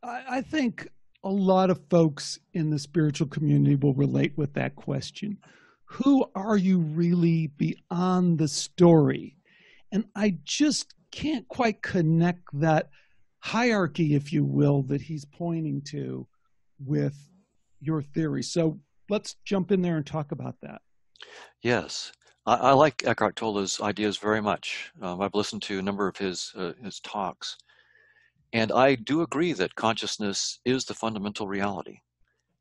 I, I think a lot of folks in the spiritual community will relate with that question. Who are you really beyond the story? And I just can't quite connect that hierarchy, if you will, that he's pointing to with your theory. So let's jump in there and talk about that. Yes. I, I like Eckhart Tolle's ideas very much. Um, I've listened to a number of his, uh, his talks. And I do agree that consciousness is the fundamental reality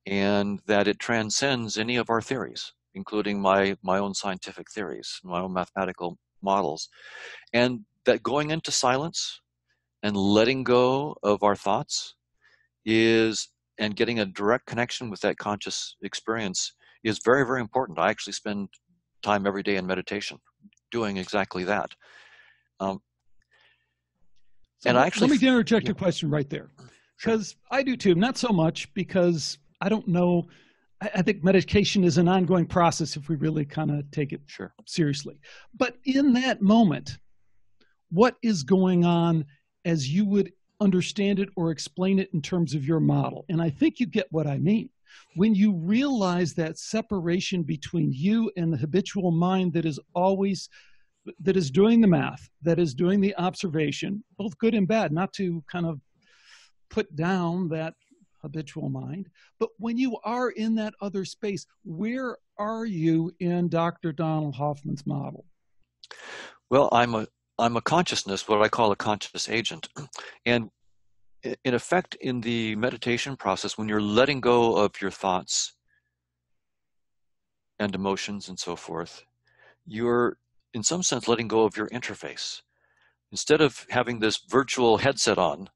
and that it transcends any of our theories, including my, my own scientific theories, my own mathematical models. And that going into silence and letting go of our thoughts is and getting a direct connection with that conscious experience is very, very important. I actually spend time every day in meditation doing exactly that. Um, so and I actually- Let me interject yeah. a question right there. Because sure. I do too, not so much because I don't know, I, I think meditation is an ongoing process if we really kind of take it sure. seriously. But in that moment, what is going on as you would understand it or explain it in terms of your model? And I think you get what I mean. When you realize that separation between you and the habitual mind that is always, that is doing the math, that is doing the observation, both good and bad, not to kind of put down that habitual mind, but when you are in that other space, where are you in Doctor Donald Hoffman's model? Well, I'm a I'm a consciousness, what I call a conscious agent. And in effect, in the meditation process, when you're letting go of your thoughts and emotions and so forth, you're in some sense letting go of your interface. Instead of having this virtual headset on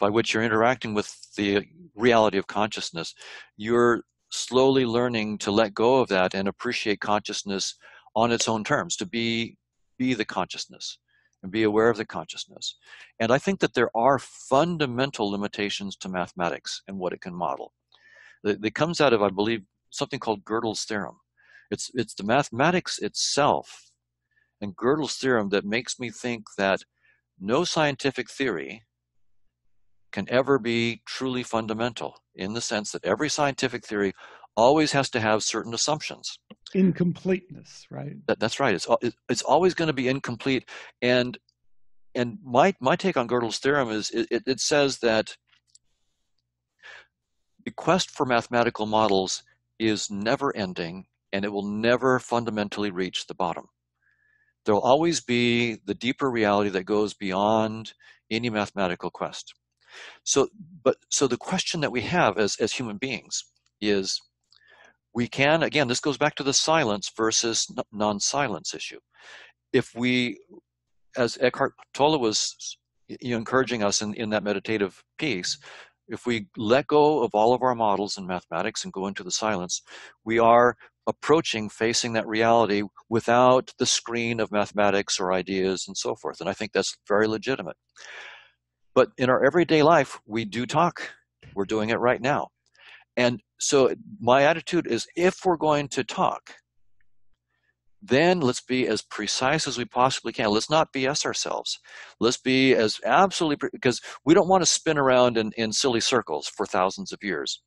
by which you're interacting with the reality of consciousness, you're slowly learning to let go of that and appreciate consciousness on its own terms, to be, be the consciousness. And be aware of the consciousness. And I think that there are fundamental limitations to mathematics and what it can model. It, it comes out of, I believe, something called Gödel's theorem. It's, it's the mathematics itself and Gödel's theorem that makes me think that no scientific theory can ever be truly fundamental in the sense that every scientific theory always has to have certain assumptions. Incompleteness, right? That, that's right. It's it's always going to be incomplete. And and my my take on Gödel's theorem is it, it says that the quest for mathematical models is never ending, and it will never fundamentally reach the bottom. There will always be the deeper reality that goes beyond any mathematical quest. So, but so the question that we have as as human beings is, we can, again, this goes back to the silence versus non-silence issue. If we, as Eckhart Tolle was you know, encouraging us in, in that meditative piece, if we let go of all of our models in mathematics and go into the silence, we are approaching facing that reality without the screen of mathematics or ideas and so forth. And I think that's very legitimate. But in our everyday life, we do talk. We're doing it right now. And so my attitude is, if we're going to talk, then let's be as precise as we possibly can. Let's not B S ourselves. Let's be as absolutely pre- because we don't want to spin around in, in silly circles for thousands of years.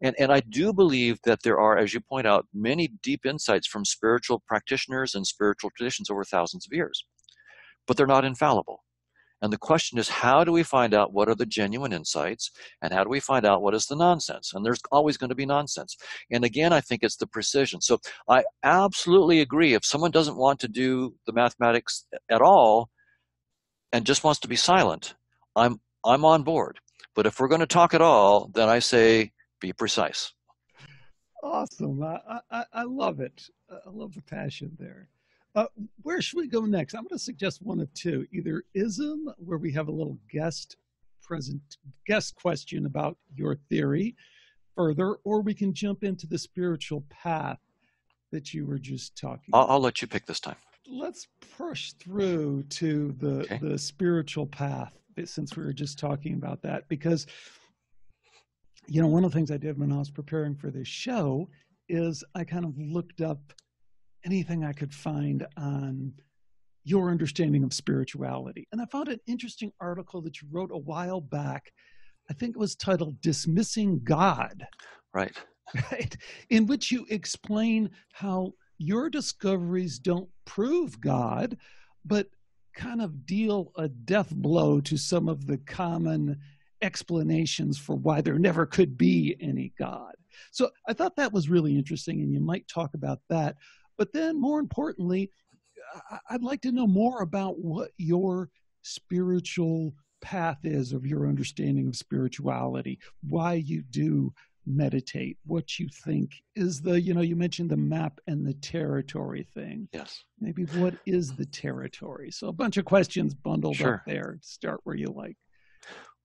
And, and I do believe that there are, as you point out, many deep insights from spiritual practitioners and spiritual traditions over thousands of years. But they're not infallible. And the question is, how do we find out what are the genuine insights, and how do we find out what is the nonsense? And there's always going to be nonsense. And again, I think it's the precision. So I absolutely agree. If someone doesn't want to do the mathematics at all and just wants to be silent, I'm, I'm on board. But if we're going to talk at all, then I say be precise. Awesome. I, I, I love it. I love the passion there. Uh, where should we go next? I'm going to suggest one of two, either ISM, where we have a little guest present guest question about your theory further, or we can jump into the spiritual path that you were just talking about. I'll, I'll let you pick this time. Let's push through to the, okay. the spiritual path, since we were just talking about that, because, you know, one of the things I did when I was preparing for this show is I kind of looked up anything I could find on your understanding of spirituality. And I found an interesting article that you wrote a while back. I think it was titled Dismissing God. Right. Right. In which you explain how your discoveries don't prove God, but kind of deal a death blow to some of the common explanations for why there never could be any God. So I thought that was really interesting, and you might talk about that. But then more importantly, I'd like to know more about what your spiritual path is, of your understanding of spirituality, why you do meditate, what you think is the, you know, you mentioned the map and the territory thing. Yes. Maybe what is the territory? So a bunch of questions bundled sure. up there. Start where you like.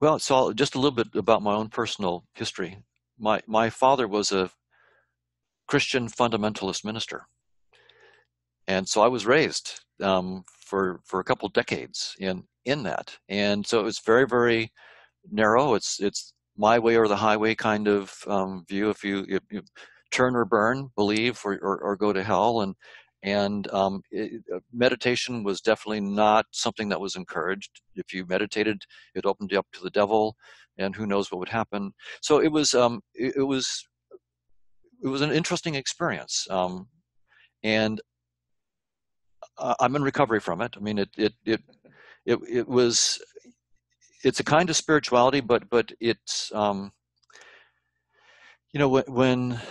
Well, so just a little bit about my own personal history. My, my father was a Christian fundamentalist minister. And so I was raised um, for for a couple of decades in in that, and so it was very very narrow. It's it's my way or the highway kind of um, view. If you, if you turn or burn, believe or, or, or go to hell, and and um, it, meditation was definitely not something that was encouraged. If you meditated, it opened you up to the devil, and who knows what would happen. So it was um, it, it was it was an interesting experience, um, and. I'm in recovery from it. I mean, it it it it, it was. It's a kind of spirituality, but but it's um. You know, when, when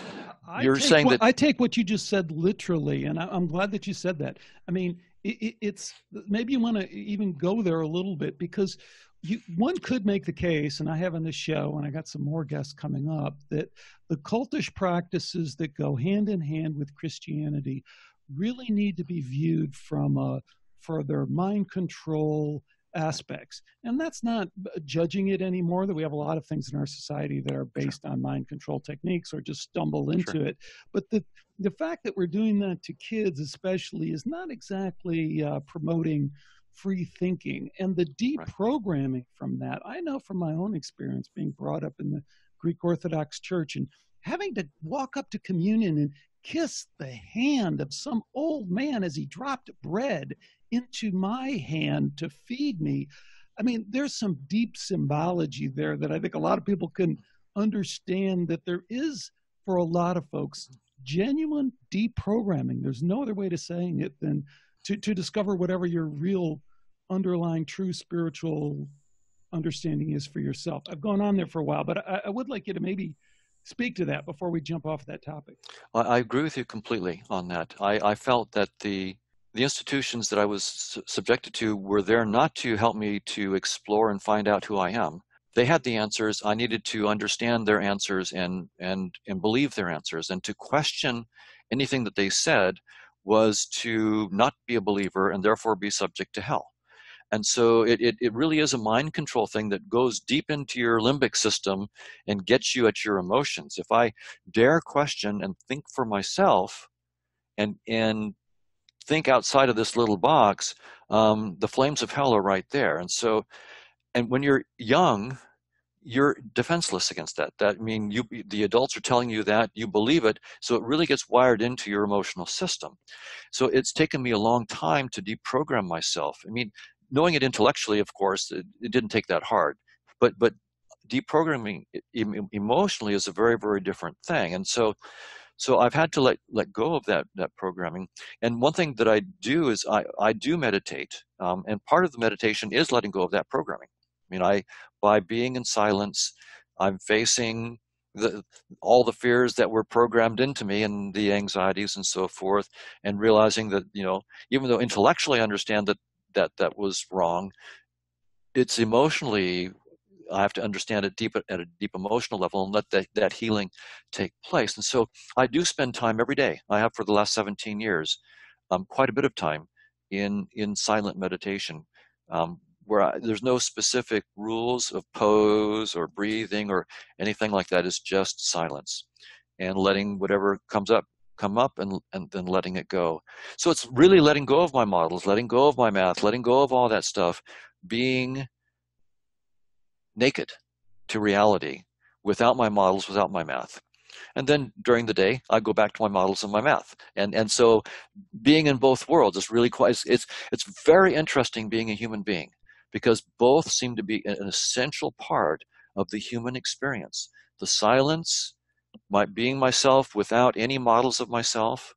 you're saying what, that, I take what you just said literally, and I, I'm glad that you said that. I mean, it, it's maybe you want to even go there a little bit, because you one could make the case, and I have on this show, and I got some more guests coming up, that the cultish practices that go hand in hand with Christianity really need to be viewed from a, for their mind control aspects. And that's not judging it anymore, that we have a lot of things in our society that are based sure. on mind control techniques or just stumble into sure. it. But the, the fact that we're doing that to kids especially is not exactly uh, promoting free thinking. And the deprogramming right. from that, I know from my own experience being brought up in the Greek Orthodox Church and having to walk up to communion and kiss the hand of some old man as he dropped bread into my hand to feed me. I mean, there's some deep symbology there that I think a lot of people can understand, that there is, for a lot of folks, genuine deprogramming. There's no other way to saying it than to, to discover whatever your real underlying true spiritual understanding is for yourself. I've gone on there for a while, but I, I would like you to maybe speak to that before we jump off that topic. I agree with you completely on that. I, I felt that the the institutions that I was su- subjected to were there not to help me to explore and find out who I am. They had the answers. I needed to understand their answers and and and believe their answers. And to question anything that they said was to not be a believer and therefore be subject to hell. And so it, it, it really is a mind control thing that goes deep into your limbic system and gets you at your emotions. If I dare question and think for myself and, and think outside of this little box, um, the flames of hell are right there. And so, and when you're young, you're defenseless against that. That I mean, you, the adults are telling you that, you believe it, so it really gets wired into your emotional system. So it's taken me a long time to deprogram myself. I mean, knowing it intellectually, of course, it, it didn't take that hard. But but deprogramming em emotionally is a very, very different thing. And so so I've had to let let go of that that programming. And one thing that I do is I I do meditate, um, and part of the meditation is letting go of that programming. I mean, I by being in silence, I'm facing the, all the fears that were programmed into me and the anxieties and so forth, and realizing that, you know, even though intellectually I understand that that, that was wrong, it's emotionally, I have to understand it deep at a deep emotional level and let that, that healing take place. And so I do spend time every day. I have for the last seventeen years, um, quite a bit of time in, in silent meditation, um, where I, there's no specific rules of pose or breathing or anything like that. It's just silence and letting whatever comes up, come up and, and then letting it go. So it's really letting go of my models, letting go of my math, letting go of all that stuff, being naked to reality without my models, without my math. And then during the day, I go back to my models and my math. And, and so being in both worlds is really quite, it's, it's very interesting being a human being, because both seem to be an essential part of the human experience. The silence, my being myself without any models of myself,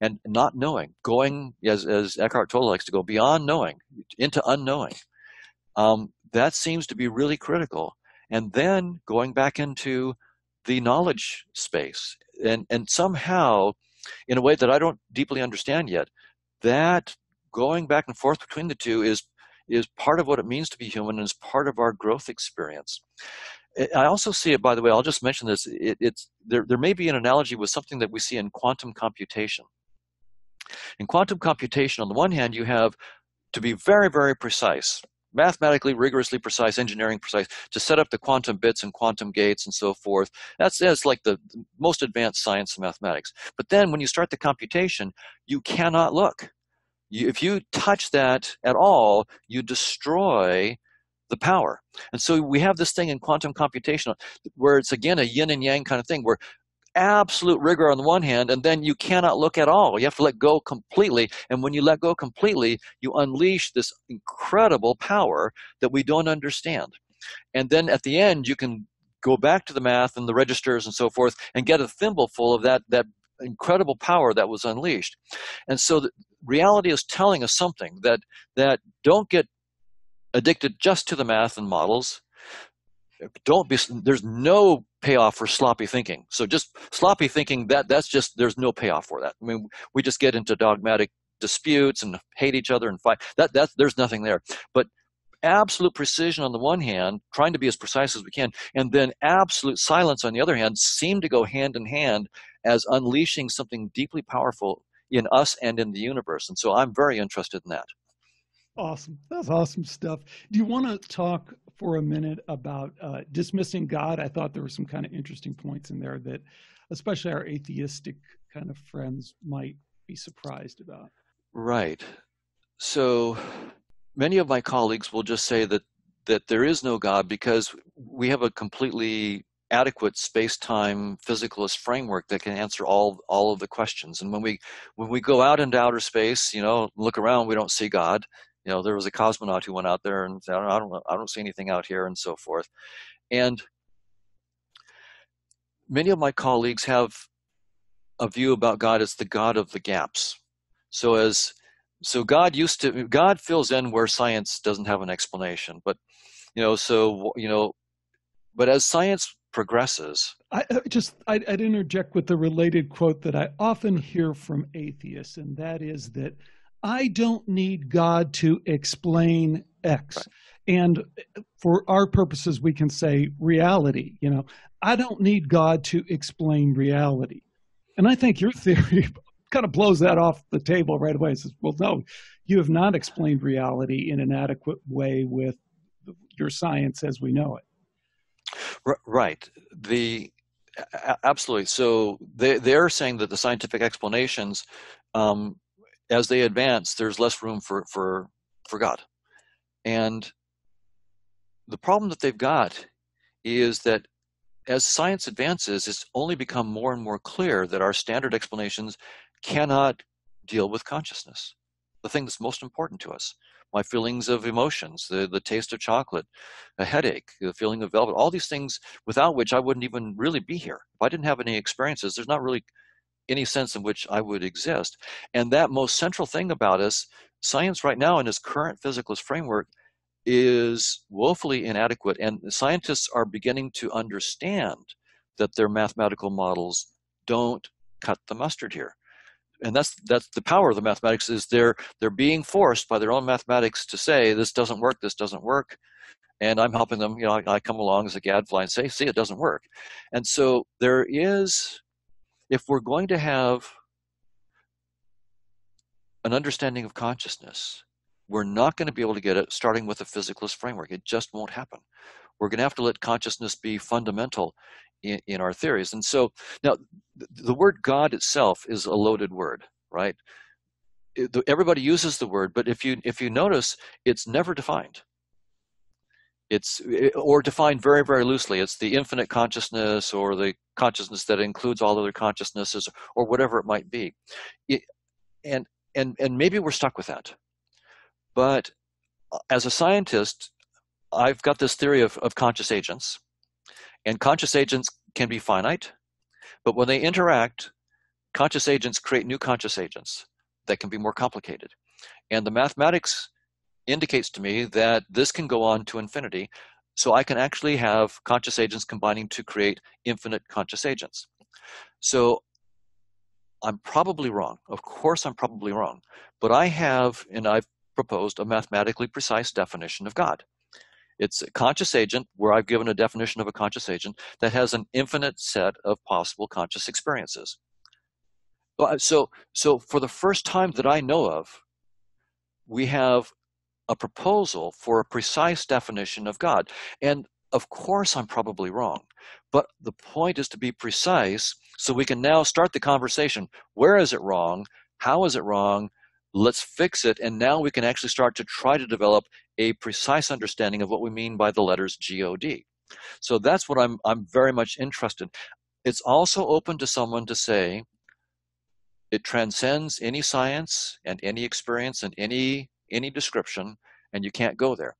and not knowing, going, as, as Eckhart Tolle likes to go, beyond knowing, into unknowing. Um, that seems to be really critical. And then going back into the knowledge space, and, and somehow, in a way that I don't deeply understand yet, that going back and forth between the two is is part of what it means to be human and is part of our growth experience. I also see it, by the way, I'll just mention this, it, it's, there, there may be an analogy with something that we see in quantum computation. In quantum computation, on the one hand, you have to be very, very precise, mathematically rigorously precise, engineering precise, to set up the quantum bits and quantum gates and so forth. That's, that's like the most advanced science in mathematics. But then when you start the computation, you cannot look. You, if you touch that at all, you destroy the power. And so we have this thing in quantum computation where it's, again, a yin and yang kind of thing, where absolute rigor on the one hand, and then you cannot look at all. You have to let go completely. And when you let go completely, you unleash this incredible power that we don't understand. And then at the end, you can go back to the math and the registers and so forth and get a thimbleful of that, that incredible power that was unleashed. And so the, reality is telling us something, that that don't get addicted just to the math and models. Don't be, there's no payoff for sloppy thinking. So just sloppy thinking, that that's just, there's no payoff for that. I mean, we just get into dogmatic disputes and hate each other and fight. That that there's nothing there. But absolute precision on the one hand, trying to be as precise as we can, and then absolute silence on the other hand, seem to go hand in hand as unleashing something deeply powerful in us and in the universe. And so I'm very interested in that. Awesome. That's awesome stuff. Do you want to talk for a minute about uh, dismissing God? I thought there were some kind of interesting points in there that especially our atheistic kind of friends might be surprised about. Right. So many of my colleagues will just say that, that there is no God because we have a completely adequate space-time physicalist framework that can answer all all of the questions. And when we when we go out into outer space, you know, look around, we don't see God. You know, there was a cosmonaut who went out there and said, I don't I don't see anything out here, and so forth. And many of my colleagues have a view about God as the God of the gaps. So as so God used to God fills in where science doesn't have an explanation. But you know, so you know, but as science progresses. I just, I'd, I'd interject with the related quote that I often hear from atheists, and that is that I don't need God to explain X. Right. And for our purposes, we can say reality, you know, I don't need God to explain reality. And I think your theory kind of blows that off the table right away and says, well, no, you have not explained reality in an adequate way with your science as we know it. Right. The absolutely. So they, they're saying that the scientific explanations, um, as they advance, there's less room for, for, for God. And the problem that they've got is that as science advances, it's only become more and more clear that our standard explanations cannot deal with consciousness, the thing that's most important to us. My feelings of emotions, the, the taste of chocolate, a headache, the feeling of velvet, all these things without which I wouldn't even really be here. If I didn't have any experiences, there's not really any sense in which I would exist. And that most central thing about us, science right now in its current physicalist framework is woefully inadequate, and scientists are beginning to understand that their mathematical models don't cut the mustard here. And that's that's the power of the mathematics, is they're they're being forced by their own mathematics to say this doesn't work, this doesn't work, and I'm helping them. You know, I, I come along as a gadfly and say, see, it doesn't work. And so there is, if we're going to have an understanding of consciousness, we're not going to be able to get it starting with a physicalist framework. It just won't happen. We're going to have to let consciousness be fundamental in, in our theories. And so now th the word God itself is a loaded word, right? It, the, everybody uses the word, but if you, if you notice, it's never defined. It's it, or defined very, very loosely. It's the infinite consciousness or the consciousness that includes all other consciousnesses or whatever it might be. It, and, and, and maybe we're stuck with that. But as a scientist, I've got this theory of, of conscious agents, and conscious agents can be finite, but when they interact, conscious agents create new conscious agents that can be more complicated. And the mathematics indicates to me that this can go on to infinity, so I can actually have conscious agents combining to create infinite conscious agents. So I'm probably wrong. Of course I'm probably wrong, but I have, and I've proposed a mathematically precise definition of God. It's a conscious agent where I've given a definition of a conscious agent that has an infinite set of possible conscious experiences. So, so for the first time that I know of, we have a proposal for a precise definition of God. And of course I'm probably wrong, but the point is to be precise so we can now start the conversation. Where is it wrong? How is it wrong? Let's fix it, and now we can actually start to try to develop a precise understanding of what we mean by the letters G O D. So that's what I'm, I'm very much interested. It's also open to someone to say it transcends any science and any experience and any, any description, and you can't go there.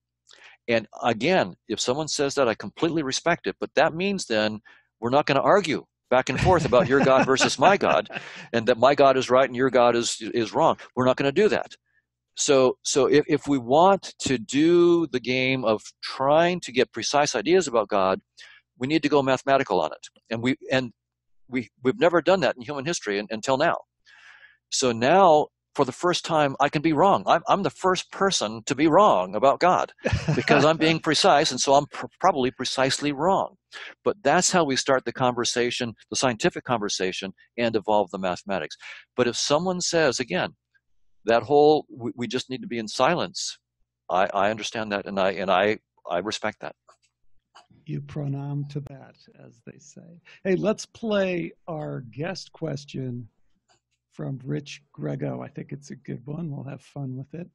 And again, if someone says that, I completely respect it, but that means then we're not going to argue back and forth about your God versus my God, and that my God is right and your God is is wrong. We're not going to do that. So, so if, if we want to do the game of trying to get precise ideas about God, we need to go mathematical on it. And, we, and we, we've never done that in human history in, until now. So now, for the first time, I can be wrong. I'm, I'm the first person to be wrong about God because I'm being precise, and so I'm pr probably precisely wrong. But that's how we start the conversation, the scientific conversation, and evolve the mathematics. But if someone says, again, that whole, we, we just need to be in silence, I, I understand that, and I and I, I respect that. You pronoun to that, as they say. Hey, let's play our guest question from Rich Grego. I think it's a good one. We'll have fun with it.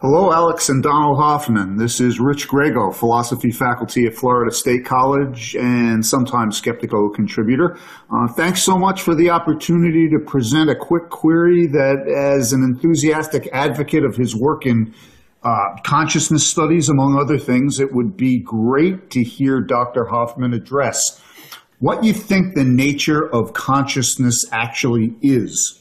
Hello, Alex and Donald Hoffman. This is Rich Grego, philosophy faculty at Florida State College and sometimes Skeptiko contributor. Uh, thanks so much for the opportunity to present a quick query that, as an enthusiastic advocate of his work in uh, consciousness studies, among other things, it would be great to hear Doctor Hoffman address. What you think the nature of consciousness actually is,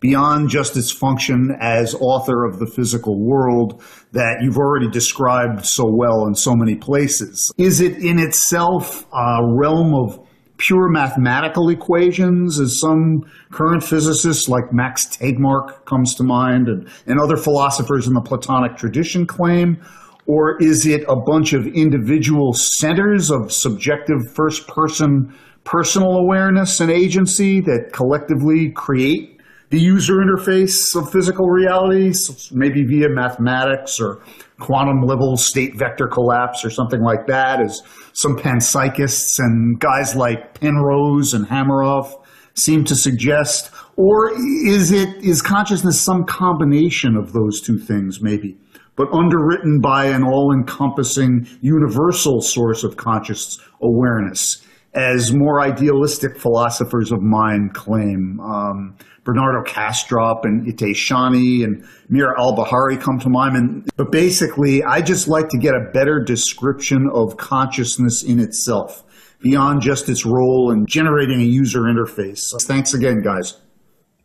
beyond just its function as author of the physical world that you've already described so well in so many places. Is it in itself a realm of pure mathematical equations, as some current physicists like Max Tegmark comes to mind and, and other philosophers in the Platonic tradition claim? Or is it a bunch of individual centers of subjective first-person personal awareness and agency that collectively create the user interface of physical reality, so maybe via mathematics or quantum level state vector collapse or something like that, as some panpsychists and guys like Penrose and Hameroff seem to suggest? Or is it is consciousness some combination of those two things, maybe, but underwritten by an all-encompassing universal source of conscious awareness, as more idealistic philosophers of mind claim? Um, Bernardo Kastrup and Itay Shani and Mir al-Bahari come to mind. And, but basically, I just like to get a better description of consciousness in itself, beyond just its role in generating a user interface. So thanks again, guys.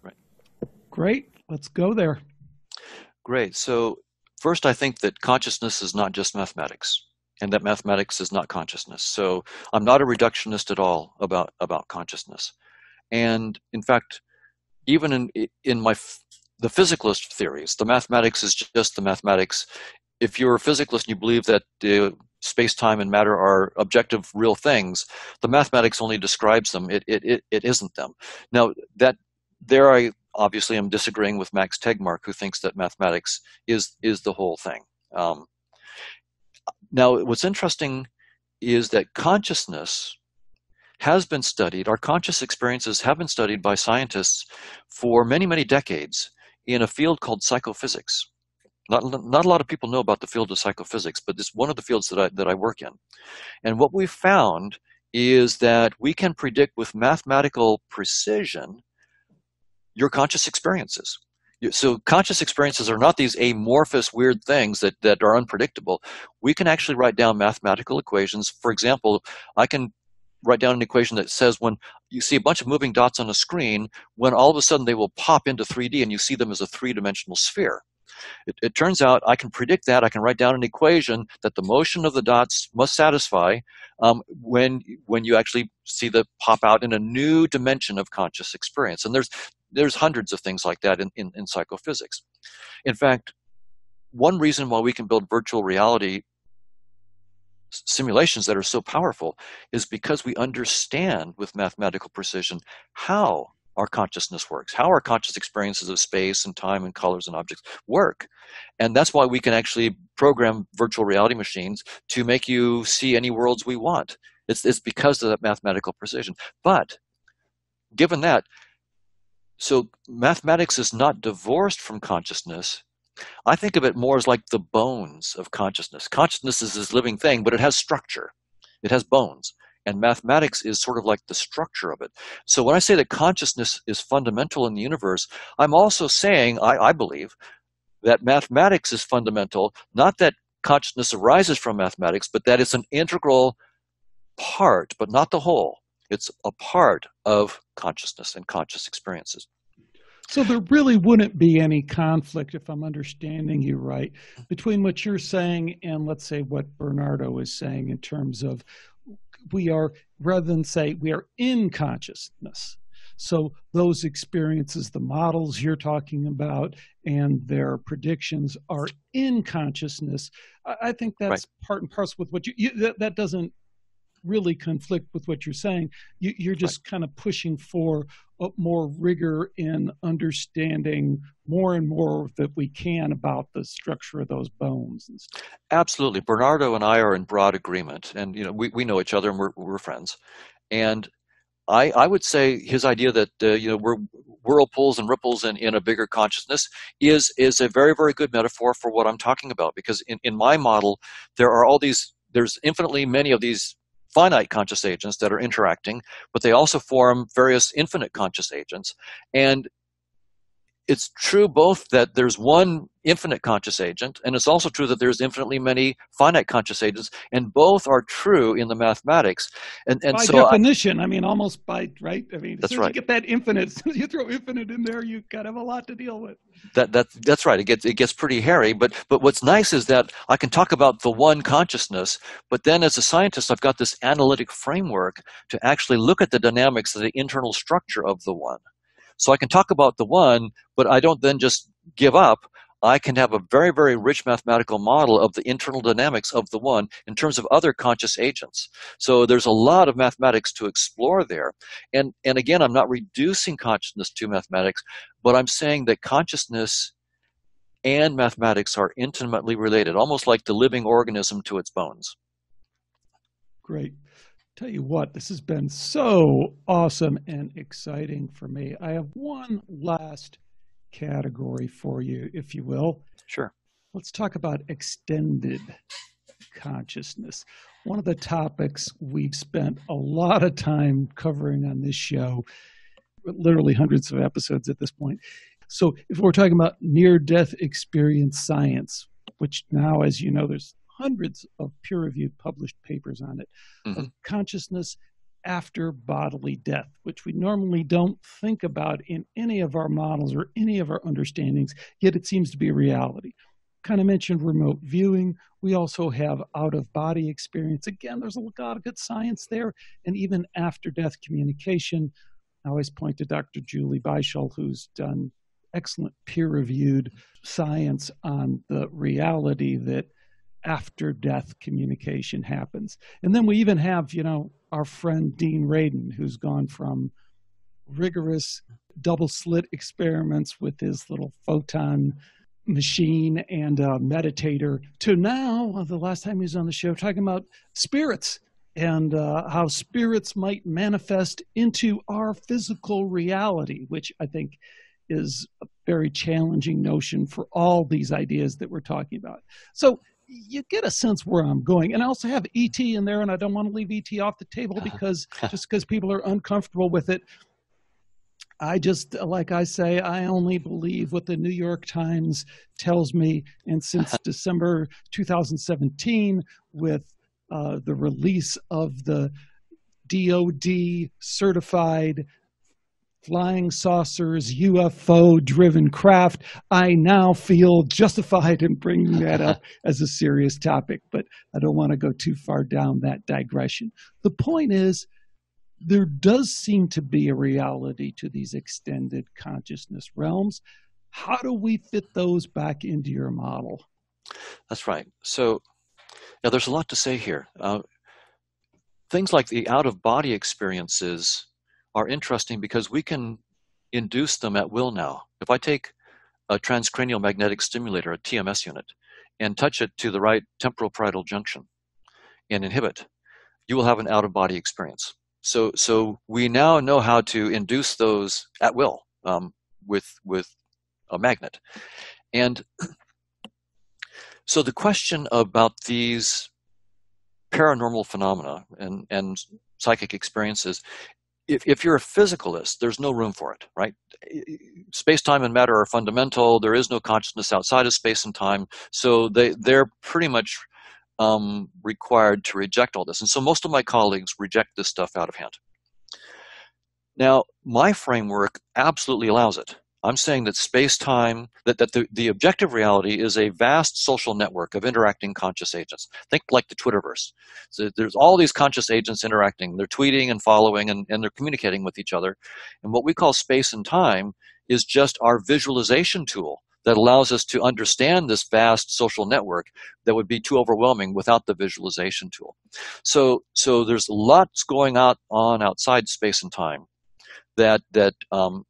Right. Great. Let's go there. Great. So first, I think that consciousness is not just mathematics, and that mathematics is not consciousness. So I'm not a reductionist at all about, about consciousness. And in fact, even in, in my the physicalist theories, the mathematics is just the mathematics. If you're a physicalist and you believe that uh, space, time, and matter are objective, real things, the mathematics only describes them. It, it, it, it isn't them. Now, that there I obviously am disagreeing with Max Tegmark, who thinks that mathematics is, is the whole thing. Um, Now, what's interesting is that consciousness has been studied, our conscious experiences have been studied by scientists for many, many decades in a field called psychophysics. Not, not a lot of people know about the field of psychophysics, but it's one of the fields that I, that I work in. And what we've found is that we can predict with mathematical precision your conscious experiences. So conscious experiences are not these amorphous, weird things that, that are unpredictable. We can actually write down mathematical equations. For example, I can write down an equation that says when you see a bunch of moving dots on a screen, when all of a sudden they will pop into three D and you see them as a three-dimensional sphere. It, it turns out I can predict that. I can write down an equation that the motion of the dots must satisfy um, when, when you actually see them pop out in a new dimension of conscious experience. And there's There's hundreds of things like that in, in, in psychophysics. In fact, one reason why we can build virtual reality simulations that are so powerful is because we understand with mathematical precision how our consciousness works, how our conscious experiences of space and time and colors and objects work. And that's why we can actually program virtual reality machines to make you see any worlds we want. It's, it's because of that mathematical precision. But given that, so mathematics is not divorced from consciousness. I think of it more as like the bones of consciousness. Consciousness is this living thing, but it has structure. It has bones. And mathematics is sort of like the structure of it. So when I say that consciousness is fundamental in the universe, I'm also saying, I, I believe, that mathematics is fundamental, not that consciousness arises from mathematics, but that it's an integral part, but not the whole. It's a part of consciousness and conscious experiences. So there really wouldn't be any conflict, if I'm understanding you right, between what you're saying and, let's say, what Bernardo is saying in terms of we are, rather than say we are in consciousness. So those experiences, the models you're talking about and their predictions are in consciousness. I think that's right. Part and parcel with what you, you that, that doesn't really conflict with what you're saying. You, you're just right. Kind of pushing for a more rigor in understanding more and more that we can about the structure of those bones and stuff. Absolutely. Bernardo and I are in broad agreement, and you know we, we know each other and we're, we're friends. And I, I would say his idea that uh, you know we're whirlpools and ripples in, in a bigger consciousness is is a very, very good metaphor for what I'm talking about, because in, in my model there are all these there's infinitely many of these finite conscious agents that are interacting, but they also form various infinite conscious agents. And it's true both that there's one infinite conscious agent, and it's also true that there's infinitely many finite conscious agents, and both are true in the mathematics. And, and by so definition, I, I mean, almost by, right? I mean, as soon as you get that infinite, as soon as you throw infinite in there, you kind of have a lot to deal with. That, that, that's right. It gets, it gets pretty hairy. But, but what's nice is that I can talk about the one consciousness, but then as a scientist, I've got this analytic framework to actually look at the dynamics of the internal structure of the one. So I can talk about the one, but I don't then just give up. I can have a very, very rich mathematical model of the internal dynamics of the one in terms of other conscious agents. So there's a lot of mathematics to explore there. And, and again, I'm not reducing consciousness to mathematics, but I'm saying that consciousness and mathematics are intimately related, almost like the living organism to its bones. Great. Tell you what, this has been so awesome and exciting for me. I have one last category for you, if you will. Sure. Let's talk about extended consciousness. One of the topics we've spent a lot of time covering on this show, literally hundreds of episodes at this point. So if we're talking about near-death experience science, which now, as you know, there's hundreds of peer-reviewed published papers on it, mm-hmm. of consciousness after bodily death, which we normally don't think about in any of our models or any of our understandings, yet it seems to be a reality. Kind of mentioned remote viewing. We also have out-of-body experience. Again, there's a lot of good science there, and even after-death communication. I always point to Doctor Julie Beischel, who's done excellent peer-reviewed science on the reality that after death communication happens. And then we even have, you know, our friend Dean Radin, who's gone from rigorous double slit experiments with his little photon machine and a meditator to now, the last time he was on the show, talking about spirits and uh, how spirits might manifest into our physical reality, which I think is a very challenging notion for all these ideas that we're talking about. So you get a sense where I'm going. And I also have E T in there, and I don't want to leave E T off the table because just because people are uncomfortable with it. I just, like I say, I only believe what the New York Times tells me. And since December two thousand seventeen, with uh, the release of the D O D certified flying saucers, U F O-driven craft, I now feel justified in bringing that up as a serious topic, but I don't want to go too far down that digression. The point is, there does seem to be a reality to these extended consciousness realms. How do we fit those back into your model? That's right. So now there's a lot to say here. Uh, things like the out-of-body experiences are interesting because we can induce them at will now. If I take a transcranial magnetic stimulator, a T M S unit, and touch it to the right temporal-parietal junction and inhibit, you will have an out-of-body experience. So, so we now know how to induce those at will um, with, with a magnet. And so the question about these paranormal phenomena and, and psychic experiences, If, if you're a physicalist, there's no room for it, right? Space, time, and matter are fundamental. There is no consciousness outside of space and time. So they, they're pretty much um, required to reject all this. And so most of my colleagues reject this stuff out of hand. Now, my framework absolutely allows it. I'm saying that space-time, that, that the, the objective reality is a vast social network of interacting conscious agents. Think like the Twitterverse. So there's all these conscious agents interacting. They're tweeting and following, and, and they're communicating with each other. And what we call space and time is just our visualization tool that allows us to understand this vast social network that would be too overwhelming without the visualization tool. So, so there's lots going on outside space and time that, that um,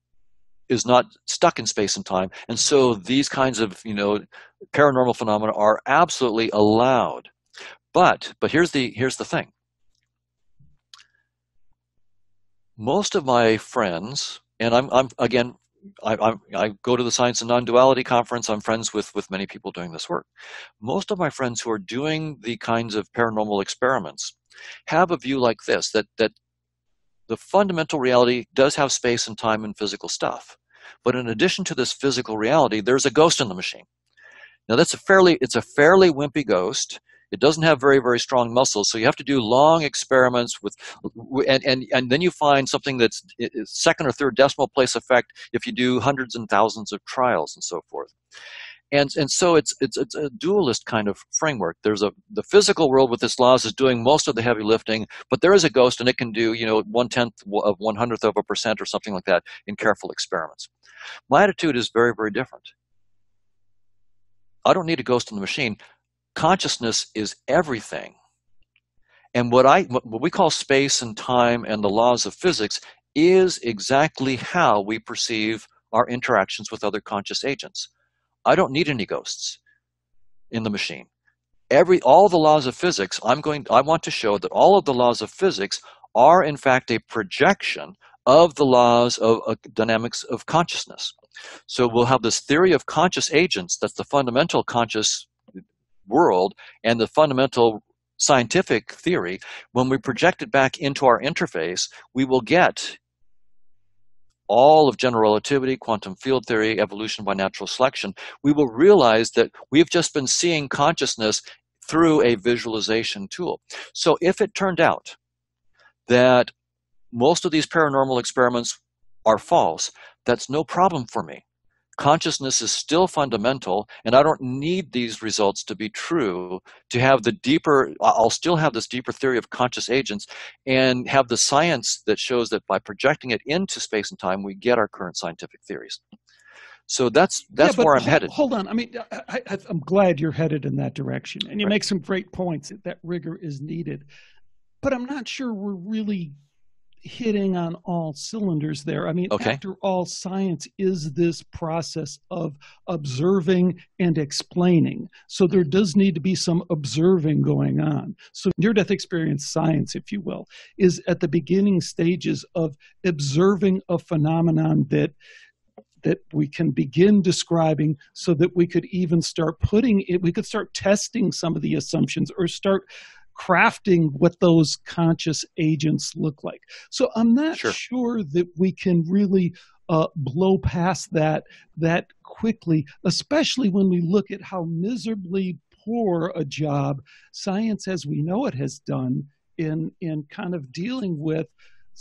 is not stuck in space and time. And so these kinds of, you know, paranormal phenomena are absolutely allowed. But, but here's the, here's the thing. Most of my friends, and I'm, I'm again, I, I'm, I go to the Science and Non-Duality Conference. I'm friends with, with many people doing this work. Most of my friends who are doing the kinds of paranormal experiments have a view like this, that, that the fundamental reality does have space and time and physical stuff. But in addition to this physical reality, there's a ghost in the machine. Now that's a fairly, it's a fairly wimpy ghost. It doesn't have very, very strong muscles. So you have to do long experiments with, and, and, and then you find something that's second or third decimal place effect if you do hundreds and thousands of trials and so forth. And, and so it's, it's, it's a dualist kind of framework. There's a, the physical world with its laws is doing most of the heavy lifting, but there is a ghost and it can do, you know, one-tenth of one-hundredth of a percent or something like that in careful experiments. My attitude is very, very different. I don't need a ghost in the machine. Consciousness is everything. And what I what we call space and time and the laws of physics is exactly how we perceive our interactions with other conscious agents. I don't need any ghosts in the machine. Every all the laws of physics, I'm going I want to show that all of the laws of physics are in fact a projection of the laws of uh, dynamics of consciousness. So we'll have this theory of conscious agents, that's the fundamental conscious world and the fundamental scientific theory. When we project it back into our interface, we will get all of general relativity, quantum field theory, evolution by natural selection. We will realize that we've just been seeing consciousness through a visualization tool. So if it turned out that most of these paranormal experiments are false, that's no problem for me. Consciousness is still fundamental, and I don't need these results to be true to have the deeper, I'll still have this deeper theory of conscious agents and have the science that shows that by projecting it into space and time, we get our current scientific theories. So that's that's yeah, where I'm hold, headed. Hold on. I mean, I, I, I'm glad you're headed in that direction, and you right. make some great points that, that rigor is needed. But I'm not sure we're really hitting on all cylinders there. I mean, okay. after all, science is this process of observing and explaining. So there does need to be some observing going on. So near-death experience science, if you will, is at the beginning stages of observing a phenomenon that that we can begin describing so that we could even start putting it, we could start testing some of the assumptions or start crafting what those conscious agents look like. So I'm not sure, sure that we can really uh, blow past that that quickly, especially when we look at how miserably poor a job science as we know it has done in, in kind of dealing with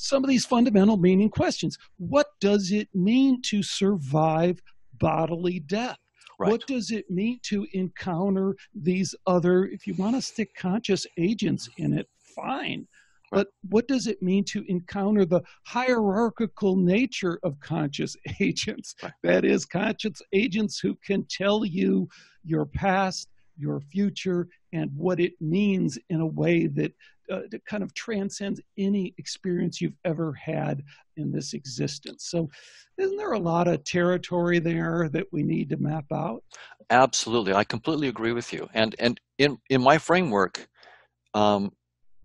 some of these fundamental meaning questions. What does it mean to survive bodily death? Right. What does it mean to encounter these other, if you want to stick conscious agents in it, fine. Right. But what does it mean to encounter the hierarchical nature of conscious agents? Right. That is, conscious agents who can tell you your past, your future, and what it means in a way that, uh, that kind of transcends any experience you've ever had in this existence. So isn't there a lot of territory there that we need to map out? Absolutely. I completely agree with you. And, and in, in my framework, um,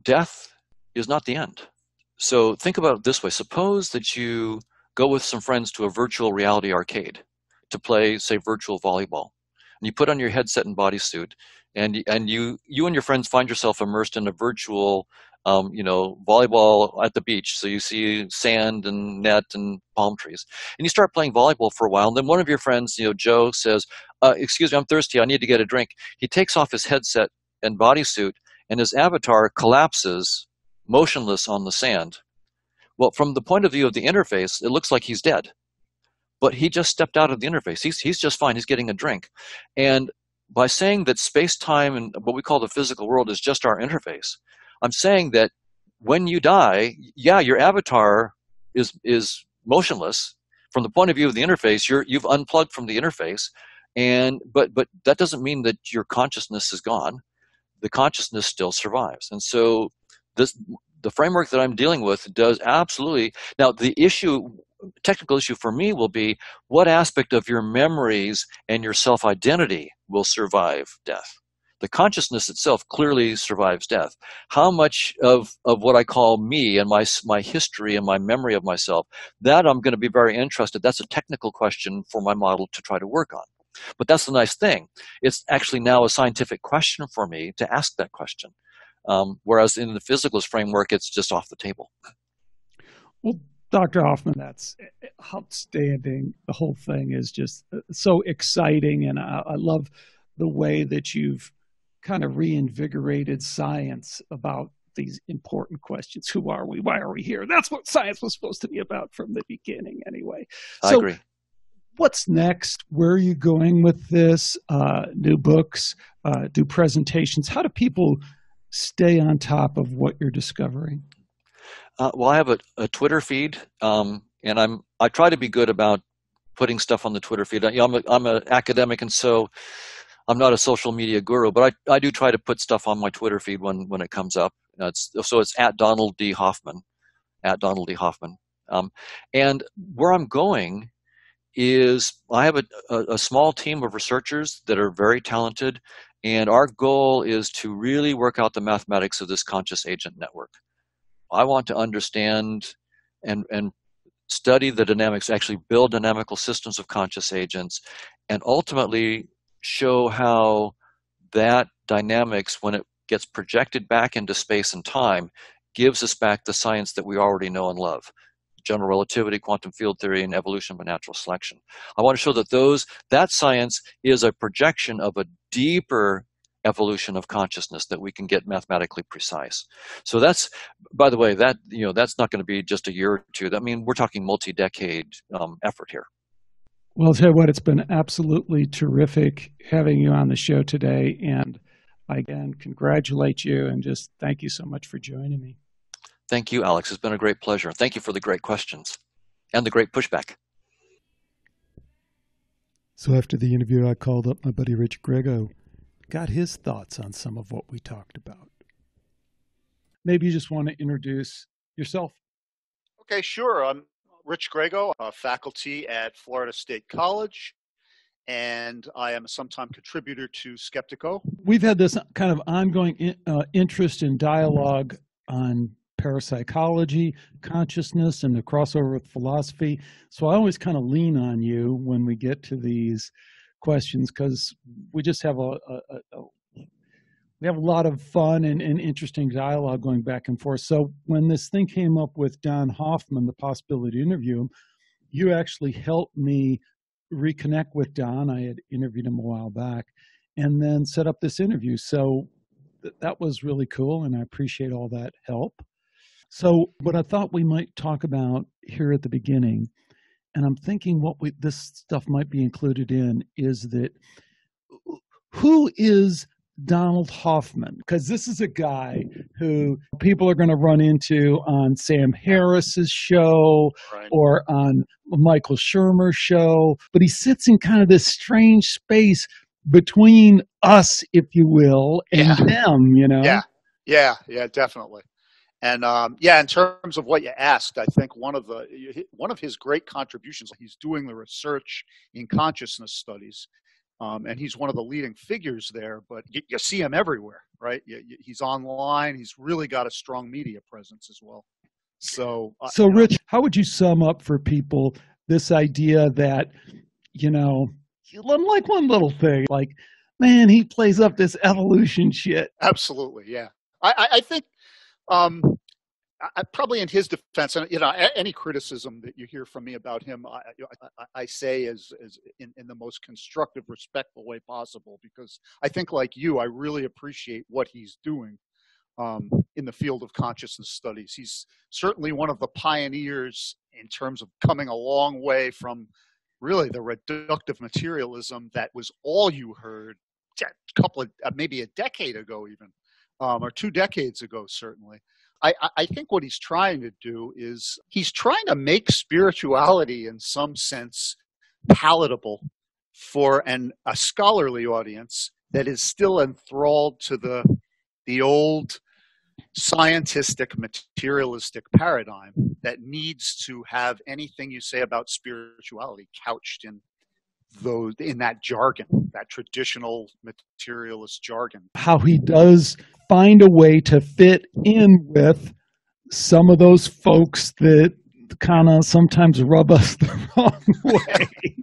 death is not the end. So think about it this way. Suppose that you go with some friends to a virtual reality arcade to play, say, virtual volleyball. And you put on your headset and bodysuit, and and you you and your friends find yourself immersed in a virtual, um, you know, volleyball at the beach. So you see sand and net and palm trees, and you start playing volleyball for a while. And then one of your friends, you know, Joe, says, uh, "Excuse me, I'm thirsty. I need to get a drink." He takes off his headset and bodysuit, and his avatar collapses, motionless on the sand. Well, from the point of view of the interface, it looks like he's dead. But he just stepped out of the interface. He's, he's just fine. He's getting a drink. And by saying that space-time and what we call the physical world is just our interface, I'm saying that when you die, yeah, your avatar is, is motionless. From the point of view of the interface, you're, you've unplugged from the interface. And, but, but that doesn't mean that your consciousness is gone. The consciousness still survives. And so this, the framework that I'm dealing with does absolutely – now the issue – technical issue for me will be what aspect of your memories and your self-identity will survive death. The consciousness itself clearly survives death. How much of, of what I call me and my, my history and my memory of myself, that I'm going to be very interested. That's a technical question for my model to try to work on. But that's the nice thing. It's actually now a scientific question for me to ask that question. Um, whereas in the physicalist framework, it's just off the table. Well, Doctor Hoffman, that's outstanding. The whole thing is just so exciting, and I, I love the way that you've kind of reinvigorated science about these important questions. Who are we? Why are we here? That's what science was supposed to be about from the beginning anyway. I so, agree. What's next? Where are you going with this? Uh, new books, uh, do presentations. How do people stay on top of what you're discovering? Uh, well, I have a, a Twitter feed, um, and I'm I try to be good about putting stuff on the Twitter feed. I, you know, I'm a, I'm an academic, and so I'm not a social media guru, but I, I do try to put stuff on my Twitter feed when, when it comes up. Uh, it's, so it's at Donald D. Hoffman, at Donald D. Hoffman. Um, and where I'm going is I have a, a, a small team of researchers that are very talented, and our goal is to really work out the mathematics of this conscious agent network. I want to understand and, and study the dynamics, actually build dynamical systems of conscious agents, and ultimately show how that dynamics, when it gets projected back into space and time, gives us back the science that we already know and love: general relativity, quantum field theory, and evolution by natural selection. I want to show that those that science is a projection of a deeper evolution of consciousness that we can get mathematically precise. So that's, by the way, that you know that's not going to be just a year or two. I mean, we're talking multi-decade um, effort here. Well, I'll tell you what, it's been absolutely terrific having you on the show today. And I again congratulate you and just thank you so much for joining me. Thank you, Alex. It's been a great pleasure. Thank you for the great questions and the great pushback. So after the interview, I called up my buddy Rich Grego, got his thoughts on some of what we talked about. Maybe you just want to introduce yourself. Okay, sure. I'm Rich Grego, a faculty at Florida State College, and I am a sometime contributor to Skeptiko. We've had this kind of ongoing in, uh, interest in dialogue on parapsychology, consciousness, and the crossover with philosophy. So I always kind of lean on you when we get to these questions, because we just have a, a, a, a we have a lot of fun and, and interesting dialogue going back and forth. So when this thing came up with Don Hoffman, the possibility to interview him, you actually helped me reconnect with Don. I had interviewed him a while back and then set up this interview. So th- that was really cool, and I appreciate all that help. So what I thought we might talk about here at the beginning, and I'm thinking what we, this stuff might be included in, is that who is Donald Hoffman? Because this is a guy who people are going to run into on Sam Harris's show, right, or on Michael Shermer's show, but he sits in kind of this strange space between us, if you will, and yeah. them, you know? Yeah, yeah, yeah, definitely. And um, yeah, in terms of what you asked, I think one of the one of his great contributions, he's doing the research in consciousness studies. Um, and he's one of the leading figures there, but you, you see him everywhere, right? You, you, he's online. He's really got a strong media presence as well. So, uh, so Rich, how would you sum up for people this idea that, you know, like one little thing, like, man, he plays up this evolution shit. Absolutely, yeah. I, I, I think um, I, probably in his defense, and you know, any criticism that you hear from me about him, I, I, I say is, is in, in the most constructive, respectful way possible, because I think, like you, I really appreciate what he's doing um, in the field of consciousness studies. He's certainly one of the pioneers in terms of coming a long way from really the reductive materialism that was all you heard a couple of, maybe a decade ago even, um, or two decades ago, certainly. I, I think what he's trying to do is he's trying to make spirituality in some sense palatable for an, a scholarly audience that is still enthralled to the, the old scientistic materialistic paradigm that needs to have anything you say about spirituality couched in those, in that jargon, that traditional materialist jargon. How he does find a way to fit in with some of those folks that kind of sometimes rub us the wrong way.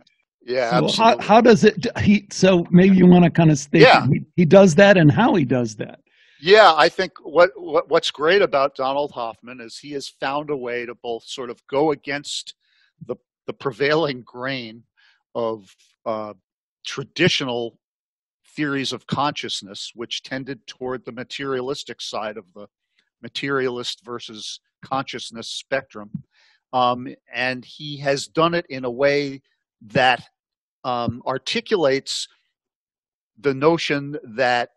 Yeah. So how, how does it, he, so maybe you want to kind of state, yeah, he, he does that and how he does that. Yeah, I think what, what what's great about Donald Hoffman is he has found a way to both sort of go against the, the prevailing grain of uh, traditional theories of consciousness, which tended toward the materialistic side of the materialist versus consciousness spectrum. Um, and he has done it in a way that um, articulates the notion that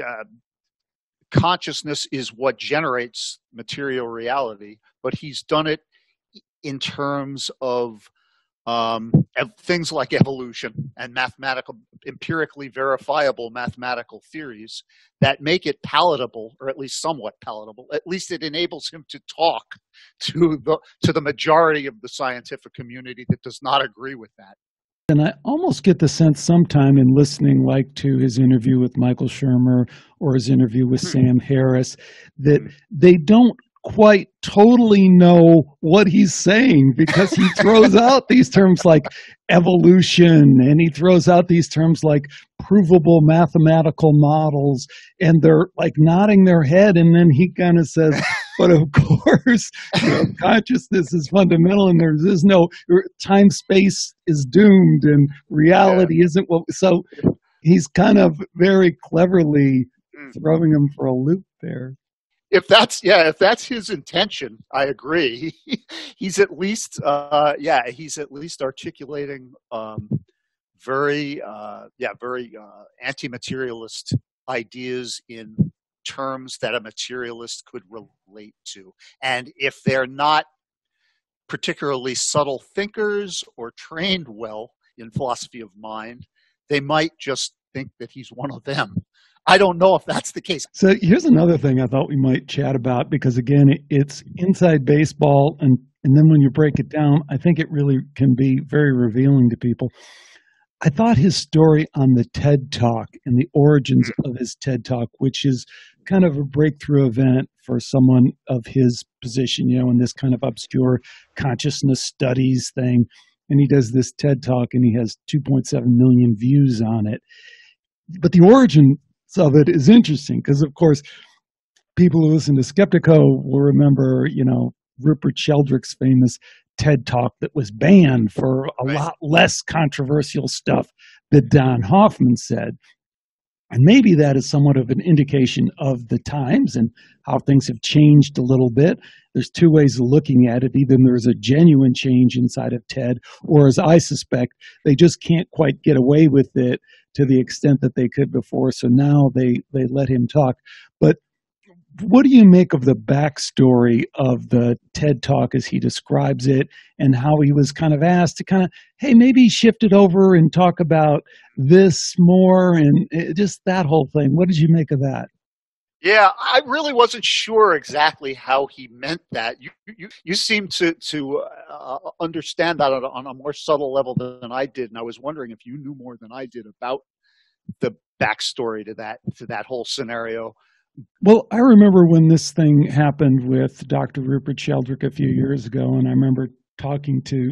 uh, consciousness is what generates material reality, but he's done it in terms of um, things like evolution and mathematical, empirically verifiable mathematical theories that make it palatable, or at least somewhat palatable. At least it enables him to talk to the, to the majority of the scientific community that does not agree with that. And I almost get the sense sometime in listening, like to his interview with Michael Shermer or his interview with mm-hmm. Sam Harris, that mm-hmm. they don't quite totally know what he's saying, because he throws out these terms like evolution, and he throws out these terms like provable mathematical models, and they're like nodding their head, and then he kind of says, but of course, you know, consciousness is fundamental, and there is no time, space is doomed, and reality yeah. isn't what. So he's kind of very cleverly throwing him for a loop there. If that's, yeah, if that's his intention, I agree. He's at least, uh, yeah, he's at least articulating um, very, uh, yeah, very uh, anti-materialist ideas in terms that a materialist could relate to. And if they're not particularly subtle thinkers or trained well in philosophy of mind, they might just think that he's one of them. I don't know if that's the case. So here's another thing I thought we might chat about, because again, it's inside baseball. And, and then when you break it down, I think it really can be very revealing to people. I thought his story on the TED Talk and the origins of his TED Talk, which is kind of a breakthrough event for someone of his position, you know, in this kind of obscure consciousness studies thing. And he does this TED Talk and he has two point seven million views on it. But the origin of it is interesting because, of course, people who listen to Skeptiko will remember, you know, Rupert Sheldrake's famous TED Talk that was banned for a right. lot less controversial stuff that Don Hoffman said. And maybe that is somewhat of an indication of the times and how things have changed a little bit. There's two ways of looking at it. Either there's a genuine change inside of TED, or as I suspect, they just can't quite get away with it to the extent that they could before. So now they, they let him talk. But what do you make of the backstory of the TED Talk as he describes it, and how he was kind of asked to kind of, hey, maybe shift it over and talk about this more, and just that whole thing? What did you make of that? Yeah, I really wasn't sure exactly how he meant that. You you, you seem to to uh, understand that on a, on a more subtle level than I did, and I was wondering if you knew more than I did about the backstory to that to that whole scenario. Well, I remember when this thing happened with Doctor Rupert Sheldrake a few years ago, and I remember talking to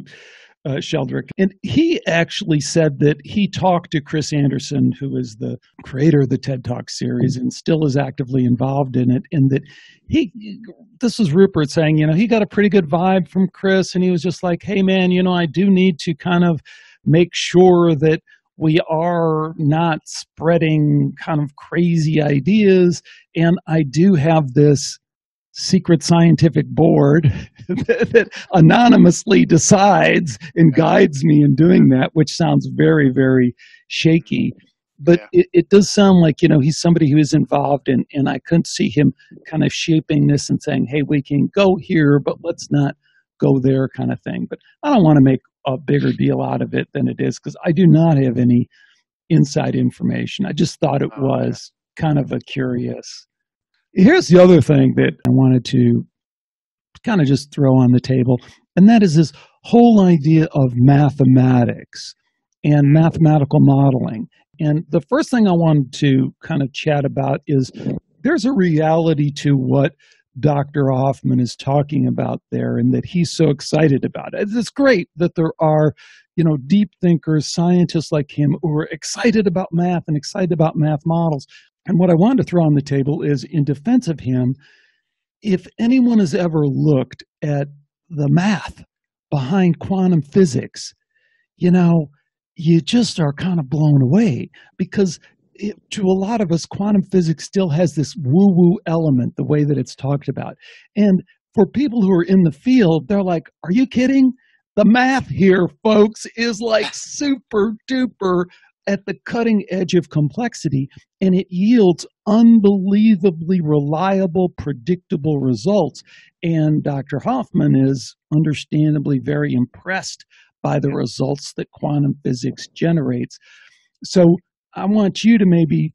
uh, Sheldrake, and he actually said that he talked to Chris Anderson, who is the creator of the TED Talk series and still is actively involved in it, and that he, this was Rupert saying, you know, he got a pretty good vibe from Chris, and he was just like, hey, man, you know, I do need to kind of make sure that we are not spreading kind of crazy ideas. And I do have this secret scientific board that, that anonymously decides and guides me in doing that, which sounds very, very shaky. But yeah. it, it does sound like, you know, he's somebody who is involved in, and I couldn't see him kind of shaping this and saying, hey, we can go here, but let's not go there kind of thing. But I don't want to make a bigger deal out of it than it is, because I do not have any inside information. I just thought it was kind of a curious. Here's the other thing that I wanted to kind of just throw on the table, and that is this whole idea of mathematics and mathematical modeling. And the first thing I wanted to kind of chat about is there's a reality to what Doctor Hoffman is talking about there, and that he's so excited about it. It's great that there are, you know, deep thinkers, scientists like him who are excited about math and excited about math models. And what I wanted to throw on the table is, in defense of him, if anyone has ever looked at the math behind quantum physics, you know, you just are kind of blown away, because It, to a lot of us, quantum physics still has this woo-woo element, the way that it's talked about. And for people who are in the field, they're like, are you kidding? The math here, folks, is like super duper at the cutting edge of complexity, and it yields unbelievably reliable, predictable results. And Doctor Hoffman is understandably very impressed by the results that quantum physics generates. So I want you to maybe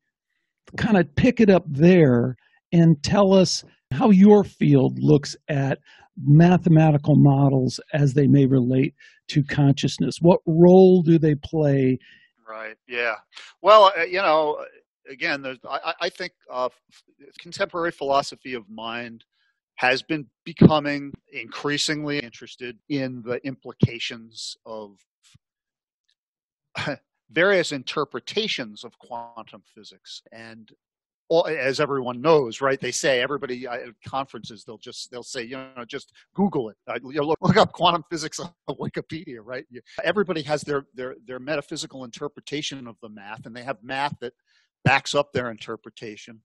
kind of pick it up there and tell us how your field looks at mathematical models as they may relate to consciousness. What role do they play? Right. Yeah. Well, you know, again, there's, I, I think uh, contemporary philosophy of mind has been becoming increasingly interested in the implications of various interpretations of quantum physics. And all, as everyone knows, right, they say, everybody at conferences, they'll just, they'll say, you know, just Google it. Uh, you know, look, look up quantum physics on Wikipedia, right? You, everybody has their, their, their metaphysical interpretation of the math, and they have math that backs up their interpretation.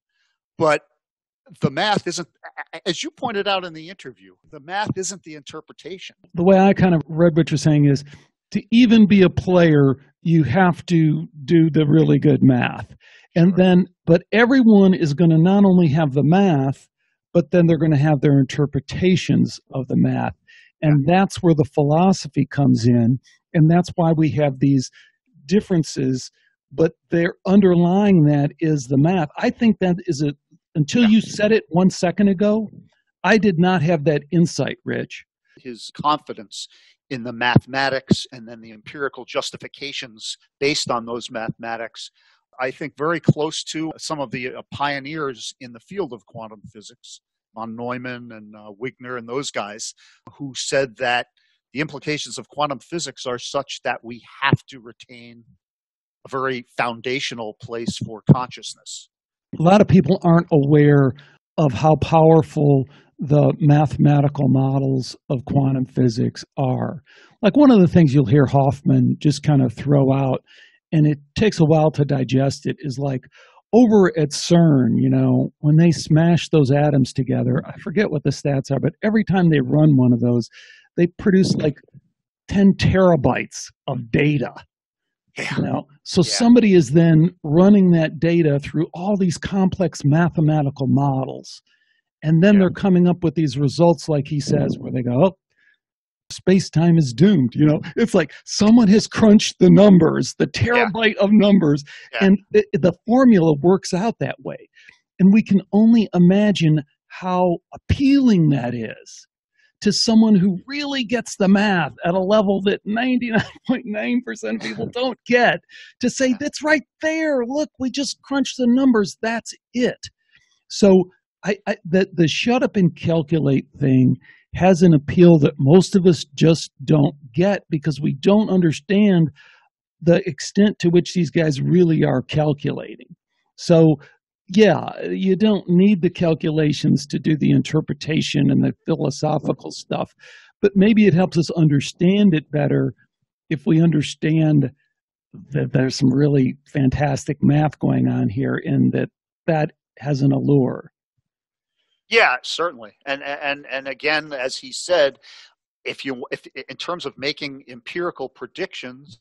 But the math isn't, as you pointed out in the interview, the math isn't the interpretation. The way I kind of read what you're saying is, to even be a player, you have to do the really good math. And then, but everyone is going to not only have the math, but then they're going to have their interpretations of the math. And that's where the philosophy comes in. And that's why we have these differences, but they're underlying that is the math. I think that is a, until you said it one second ago, I did not have that insight, Rich. His confidence in the mathematics and then the empirical justifications based on those mathematics, I think very close to some of the pioneers in the field of quantum physics, von Neumann and uh, Wigner and those guys, who said that the implications of quantum physics are such that we have to retain a very foundational place for consciousness. A lot of people aren't aware of how powerful the mathematical models of quantum physics are. Like one of the things you'll hear Hoffman just kind of throw out, and it takes a while to digest it, is like over at CERN, you know, when they smash those atoms together, I forget what the stats are, but every time they run one of those, they produce like ten terabytes of data. You know? So yeah. Somebody is then running that data through all these complex mathematical models. And then yeah. They're coming up with these results, like he says, where they go, oh, space-time is doomed. You know, it's like someone has crunched the numbers, the terabyte yeah. of numbers, yeah. and it, the formula works out that way. And we can only imagine how appealing that is to someone who really gets the math at a level that ninety-nine point nine percent of people don't get, to say, that's right there. Look, we just crunched the numbers. That's it. So I, I, the, the shut up and calculate thing has an appeal that most of us just don't get because we don't understand the extent to which these guys really are calculating. So yeah, you don't need the calculations to do the interpretation and the philosophical stuff, but maybe it helps us understand it better if we understand that there's some really fantastic math going on here and that that has an allure. Yeah, certainly. And, and, and again, as he said, if you, if in terms of making empirical predictions,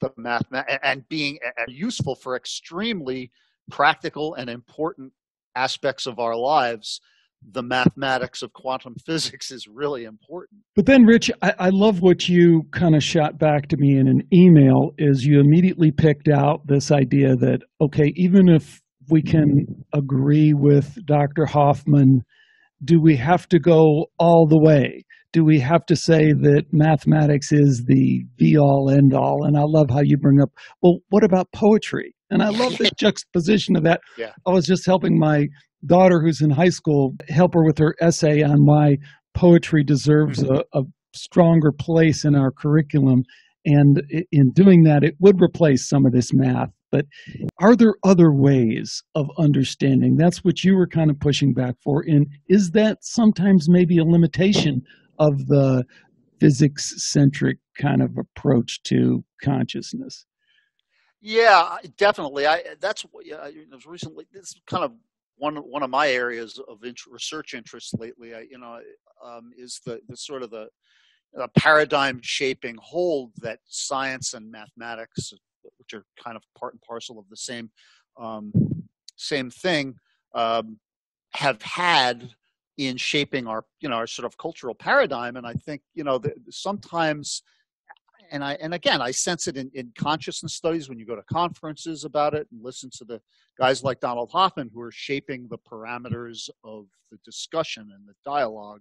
the math and being useful for extremely practical and important aspects of our lives, the mathematics of quantum physics is really important. But then, Rich, I, I love what you kind of shot back to me in an email, is you immediately picked out this idea that, okay, even if we can agree with Doctor Hoffman, do we have to go all the way? Do we have to say that mathematics is the be-all, end-all? And I love how you bring up, well, what about poetry? And I love the juxtaposition of that. Yeah. I was just helping my daughter, who's in high school, help her with her essay on why poetry deserves a, a stronger place in our curriculum. And in doing that, it would replace some of this math. But are there other ways of understanding? That's what you were kind of pushing back for. And is that sometimes maybe a limitation of the physics-centric kind of approach to consciousness? Yeah, definitely. I that's yeah, it was recently. This is kind of one one of my areas of int- research interest lately. I, you know, um, is the, the sort of the, the paradigm-shaping hold that science and mathematics, which are kind of part and parcel of the same um, same thing, um, have had in shaping our you know our sort of cultural paradigm. And I think you know the, sometimes. and I and again, I sense it in, in consciousness studies when you go to conferences about it and listen to the guys like Donald Hoffman who are shaping the parameters of the discussion and the dialogue.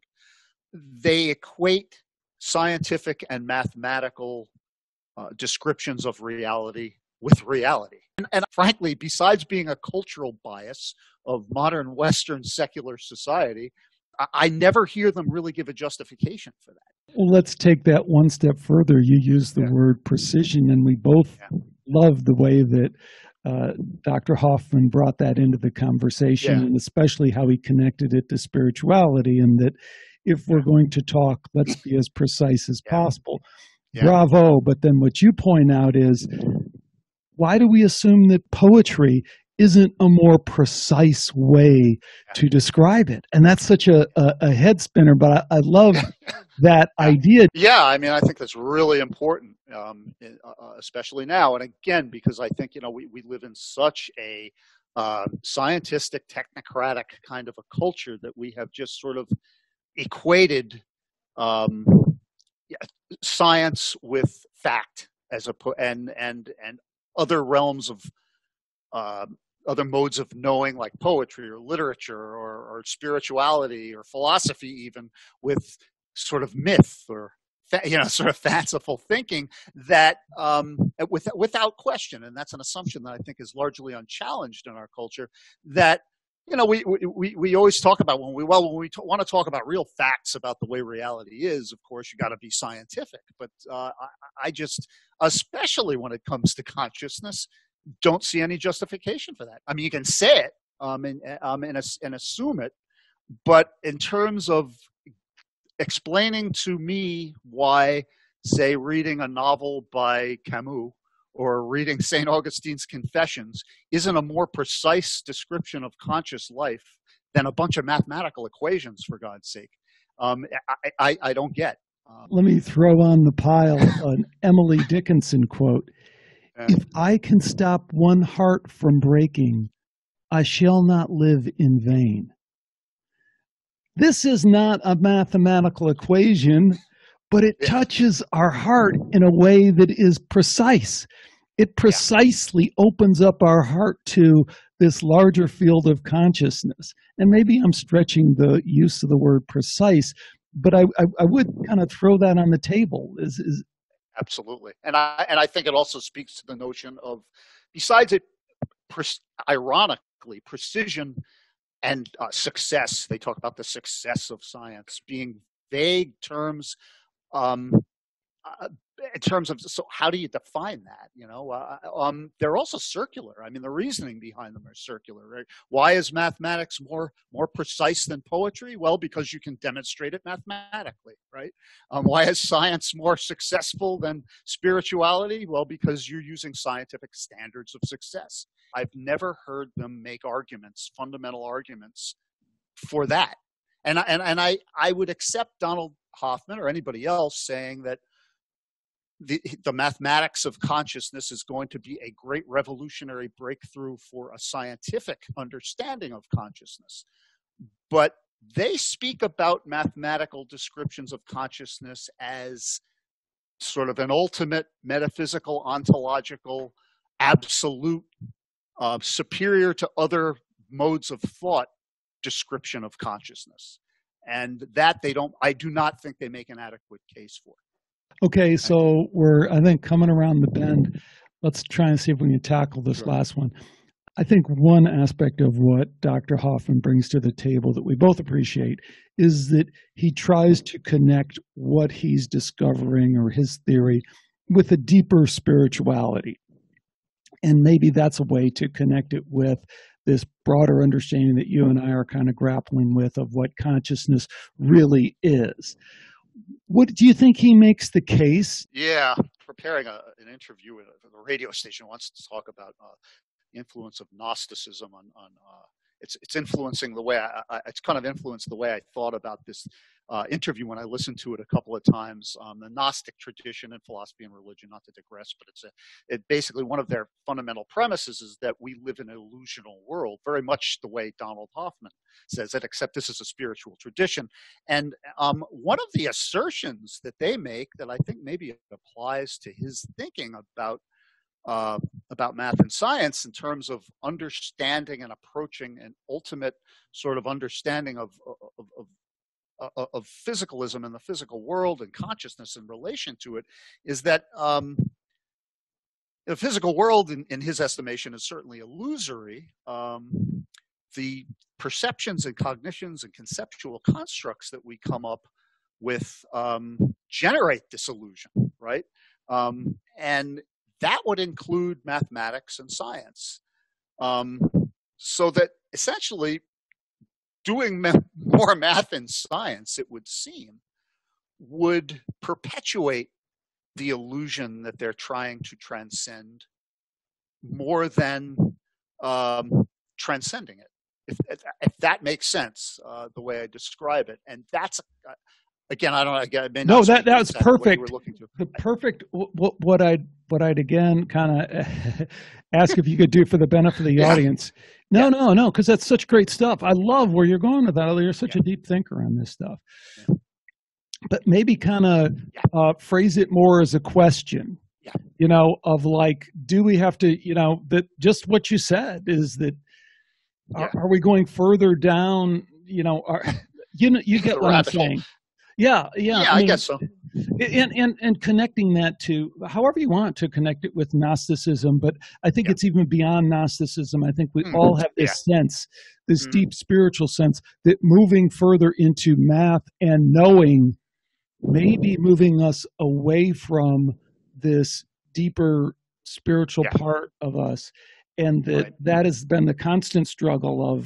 They equate scientific and mathematical uh, descriptions of reality with reality. And, and frankly, besides being a cultural bias of modern Western secular society, I, I never hear them really give a justification for that. Well, let's take that one step further. You use the yeah. word precision, and we both yeah. love the way that uh, Doctor Hoffman brought that into the conversation, yeah. and especially how he connected it to spirituality, and that if yeah. we're going to talk, let's be as precise as yeah. possible. Yeah. Bravo. But then what you point out is, why do we assume that poetry isn't a more precise way to describe it? And that's such a, a, a head spinner, but I, I love that idea. Yeah, I mean, I think that's really important, um, especially now. And again, because I think, you know, we, we live in such a uh, scientistic, technocratic kind of a culture that we have just sort of equated um, science with fact as a, and, and, and other realms of uh, other modes of knowing, like poetry or literature or, or spirituality or philosophy, even, with sort of myth or you know sort of fanciful thinking that um, with, without question, and that's an assumption that I think is largely unchallenged in our culture. That you know we we we always talk about when we well when we t- want to talk about real facts about the way reality is. Of course, you got to be scientific, but uh, I, I just, especially when it comes to consciousness, don't see any justification for that. I mean, you can say it um, and, um, and, and assume it, but in terms of explaining to me why, say, reading a novel by Camus or reading Saint Augustine's Confessions isn't a more precise description of conscious life than a bunch of mathematical equations, for God's sake, um, I, I, I don't get. Um, Let me throw on the pile an Emily Dickinson quote. If I can stop one heart from breaking, I shall not live in vain. This is not a mathematical equation, but it touches our heart in a way that is precise. It precisely opens up our heart to this larger field of consciousness. And maybe I'm stretching the use of the word precise, but I, I, I would kind of throw that on the table. Is, is, Absolutely. And I and I think it also speaks to the notion of, besides it, pre- ironically, precision and uh, success. They talk about the success of science being vague terms um, uh, in terms of, so how do you define that? You know, uh, um, they're also circular. I mean, the reasoning behind them are circular, right? Why is mathematics more, more precise than poetry? Well, because you can demonstrate it mathematically, right? Um, why is science more successful than spirituality? Well, because you're using scientific standards of success. I've never heard them make arguments, fundamental arguments for that. And, and, and I, I would accept Donald Hoffman or anybody else saying that The, the mathematics of consciousness is going to be a great revolutionary breakthrough for a scientific understanding of consciousness. But they speak about mathematical descriptions of consciousness as sort of an ultimate metaphysical, ontological, absolute, uh, superior to other modes of thought description of consciousness. And that they don't, I do not think they make an adequate case for. Okay, so we're, I think, coming around the bend. Let's try and see if we can tackle this sure. last one. I think one aspect of what Doctor Hoffman brings to the table that we both appreciate is that he tries to connect what he's discovering or his theory with a deeper spirituality. And maybe that's a way to connect it with this broader understanding that you and I are kind of grappling with of what consciousness really is. What do you think he makes the case? Yeah, preparing a, an interview with a radio station wants to talk about uh, the influence of Gnosticism on, on uh, it's it's influencing the way I, I it's kind of influenced the way I thought about this uh, interview when I listened to it a couple of times. Um, the Gnostic tradition in philosophy and religion, not to digress, but it's a, it basically one of their fundamental premises is that we live in an illusional world, very much the way Donald Hoffman says it, except this is a spiritual tradition. And um, one of the assertions that they make that I think maybe applies to his thinking about Uh, about math and science in terms of understanding and approaching an ultimate sort of understanding of of, of, of, of physicalism and the physical world and consciousness in relation to it is that um, the physical world, in, in his estimation, is certainly illusory. Um, the perceptions and cognitions and conceptual constructs that we come up with um, generate this illusion, right? Um, and that would include mathematics and science. Um, so that essentially doing ma- more math and science, it would seem, would perpetuate the illusion that they're trying to transcend more than um, transcending it. If, if that makes sense, uh, the way I describe it. And that's... Uh, Again, I don't. I may not no, that that's perfect. The perfect. What, what I'd what I'd again kind of ask if you could do for the benefit of the yeah. audience. No, yeah. no, no, because that's such great stuff. I love where you're going with that. You're such yeah. a deep thinker on this stuff. Yeah. But maybe kind of yeah. uh, phrase it more as a question. Yeah. You know, of like, do we have to? You know, that just what you said is that. Yeah. Are, are we going further down? You know, are you know you get what I'm saying. Yeah, yeah, yeah. I, mean, I guess so. And, and and connecting that to however you want to connect it with Gnosticism, but I think yeah. it's even beyond Gnosticism. I think we mm-hmm. all have this yeah. sense, this mm-hmm. deep spiritual sense, that moving further into math and knowing may be moving us away from this deeper spiritual yeah. part of us, and that right. that has been the constant struggle of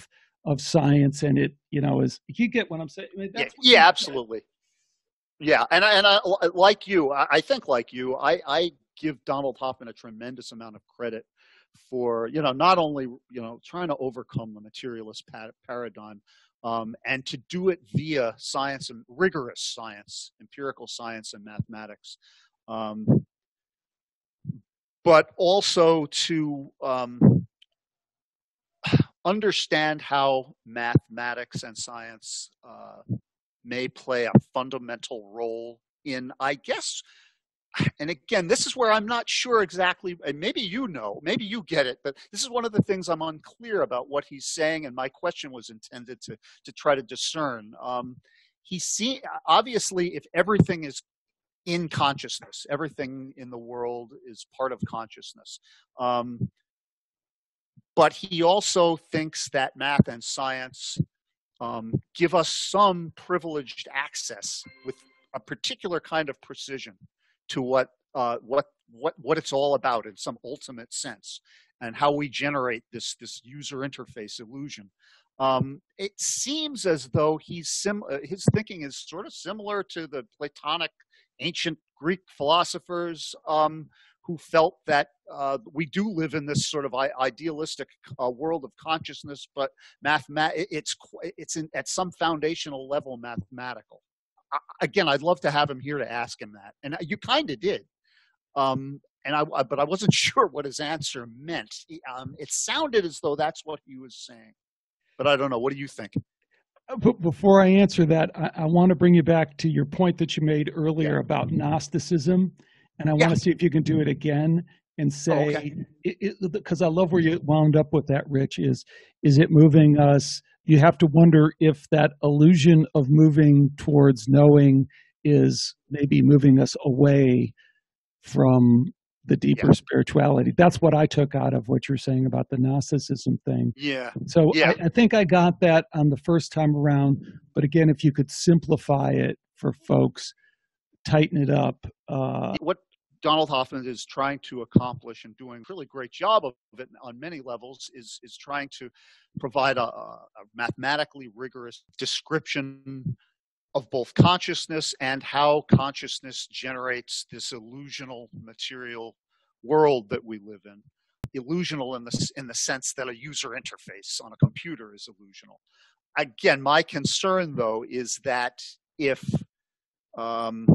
of science. And it, you know, is you get what I'm saying? I mean, that's yeah, yeah absolutely. Saying. Yeah, and I, and I, like you, I, I think like you, I, I give Donald Hoffman a tremendous amount of credit for, you know, not only, you know, trying to overcome the materialist pa- paradigm um, and to do it via science and rigorous science, empirical science and mathematics, um, but also to um, understand how mathematics and science uh, may play a fundamental role in, I guess, and again, this is where I'm not sure exactly, and maybe you know, maybe you get it, but this is one of the things I'm unclear about what he's saying, and my question was intended to to try to discern. Um, he see, obviously, if everything is in consciousness, everything in the world is part of consciousness, um, but he also thinks that math and science Um, give us some privileged access with a particular kind of precision to what uh, what what what it's all about in some ultimate sense, and how we generate this this user interface illusion. Um, it seems as though he's sim- his thinking is sort of similar to the Platonic ancient Greek philosophers um, who felt that uh, we do live in this sort of idealistic uh, world of consciousness, but mathemat- it's it's in, at some foundational level mathematical. I, again, I'd love to have him here to ask him that, and you kind of did, um, and I, I but I wasn't sure what his answer meant. He, um, it sounded as though that's what he was saying, but I don't know. What do you think? Before I answer that, I, I want to bring you back to your point that you made earlier yeah. about Gnosticism. And I yeah. want to see if you can do it again and say, because okay. I love where you wound up with that, Rich, is, is it moving us? You have to wonder if that illusion of moving towards knowing is maybe moving us away from the deeper yeah. spirituality. That's what I took out of what you're saying about the Gnosticism thing. Yeah. So yeah. I, I think I got that on the first time around. But again, if you could simplify it for folks, tighten it up. Uh, what Donald Hoffman is trying to accomplish and doing a really great job of it on many levels is is trying to provide a, a mathematically rigorous description of both consciousness and how consciousness generates this illusional material world that we live in. illusional in the, in the sense that a user interface on a computer is illusional. Again, my concern, though, is that if um,